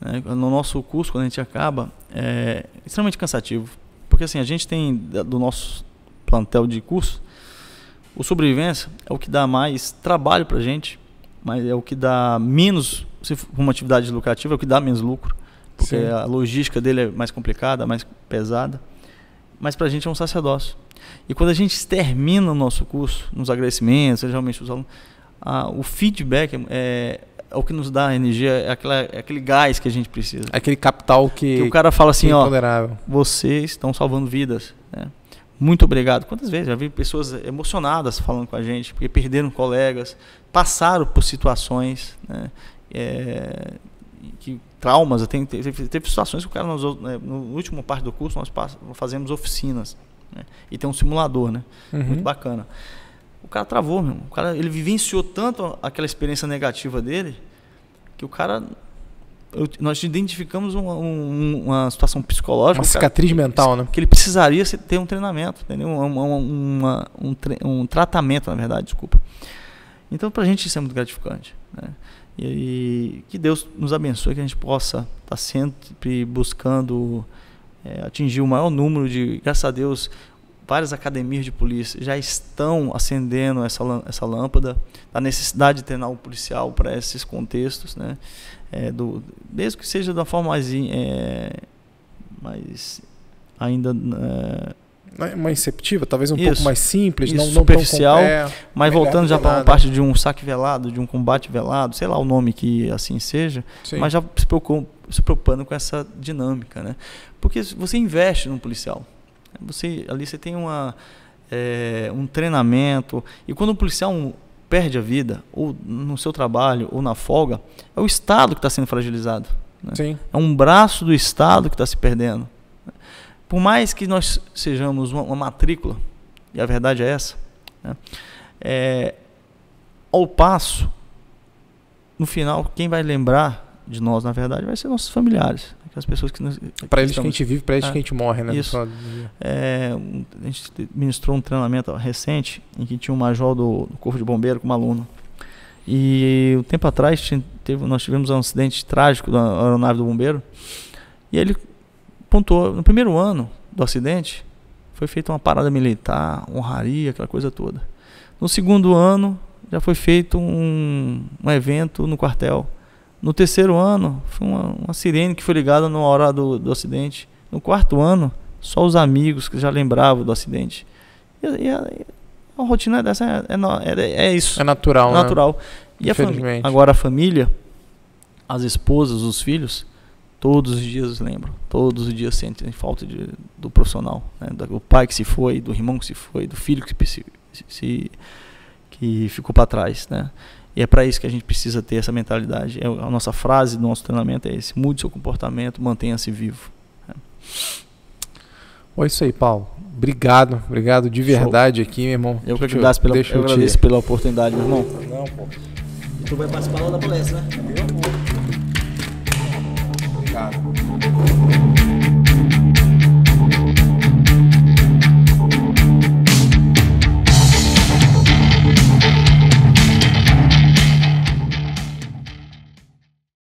Né? No nosso curso, quando a gente acaba, é extremamente cansativo, porque assim, a gente tem, do nosso plantel de curso, o sobrevivência é o que dá mais trabalho para a gente, mas é o que dá menos, se for uma atividade lucrativa, é o que dá menos lucro, porque Sim. a logística dele é mais complicada, mais pesada, mas para a gente é um sacerdócio. E quando a gente termina o nosso curso, nos agradecimentos, geralmente os alunos, o feedback é o que nos dá a energia, aquele gás que a gente precisa. Aquele capital que o cara fala assim, ó, vocês estão salvando vidas, né? Muito obrigado. Quantas vezes? Já vi pessoas emocionadas falando com a gente, porque perderam colegas, passaram por situações, né? traumas, teve situações que o cara, no último parte do curso, nós fazemos oficinas, né? E tem um simulador, né? Uhum. Muito bacana. O cara travou, meu irmão. O cara, ele vivenciou tanto aquela experiência negativa dele, que o cara... nós identificamos uma situação psicológica... Uma cicatriz mental, né? Que ele precisaria ter um treinamento, entendeu? Um tratamento, na verdade, desculpa. Então, para a gente isso é muito gratificante, né? E que Deus nos abençoe, que a gente possa estar sempre buscando atingir o maior número de... Graças a Deus, várias academias de polícia já estão acendendo essa lâmpada, a necessidade de treinar o policial para esses contextos, né? Desde que seja da forma mais receptiva, talvez um isso, pouco mais simples, isso, não superficial, mas voltando já para uma parte de um saque velado, de um combate velado, sei lá o nome que assim seja, sim, mas já se preocupando com essa dinâmica, né? Porque você investe no policial, ali você tem um treinamento, e quando o policial perde a vida, ou no seu trabalho, ou na folga, é o Estado que está sendo fragilizado, né? Sim. É um braço do Estado que está se perdendo. Por mais que nós sejamos uma matrícula, e a verdade é essa, né? Ao passo, no final, quem vai lembrar de nós, na verdade, vai ser nossos familiares. As pessoas que para eles que a gente vive, para eles que a gente morre, né? Isso. A gente ministrou um treinamento recente em que tinha um major do Corpo de Bombeiro como aluno. E um tempo atrás nós tivemos um acidente trágico da aeronave do bombeiro. E ele pontuou, no primeiro ano do acidente, foi feita uma parada militar, honraria, aquela coisa toda. No segundo ano, já foi feito um evento no quartel. No terceiro ano, foi uma sirene que foi ligada na hora do acidente. No quarto ano, só os amigos que já lembravam do acidente. E a rotina dessa é isso. É natural, natural, né? Infelizmente. Agora a família, as esposas, os filhos, todos os dias lembram. Todos os dias sentem falta do profissional, né? Do pai que se foi, do irmão que se foi, do filho que ficou para trás, né? E é para isso que a gente precisa ter essa mentalidade. A nossa frase do nosso treinamento é esse: mude seu comportamento, mantenha-se vivo. É isso aí, Paulo. Obrigado, obrigado de verdade. Show. Aqui, meu irmão. Eu que agradeço pela oportunidade, meu irmão. Não, pô. E tu vai participar lá da palestra, né? Obrigado.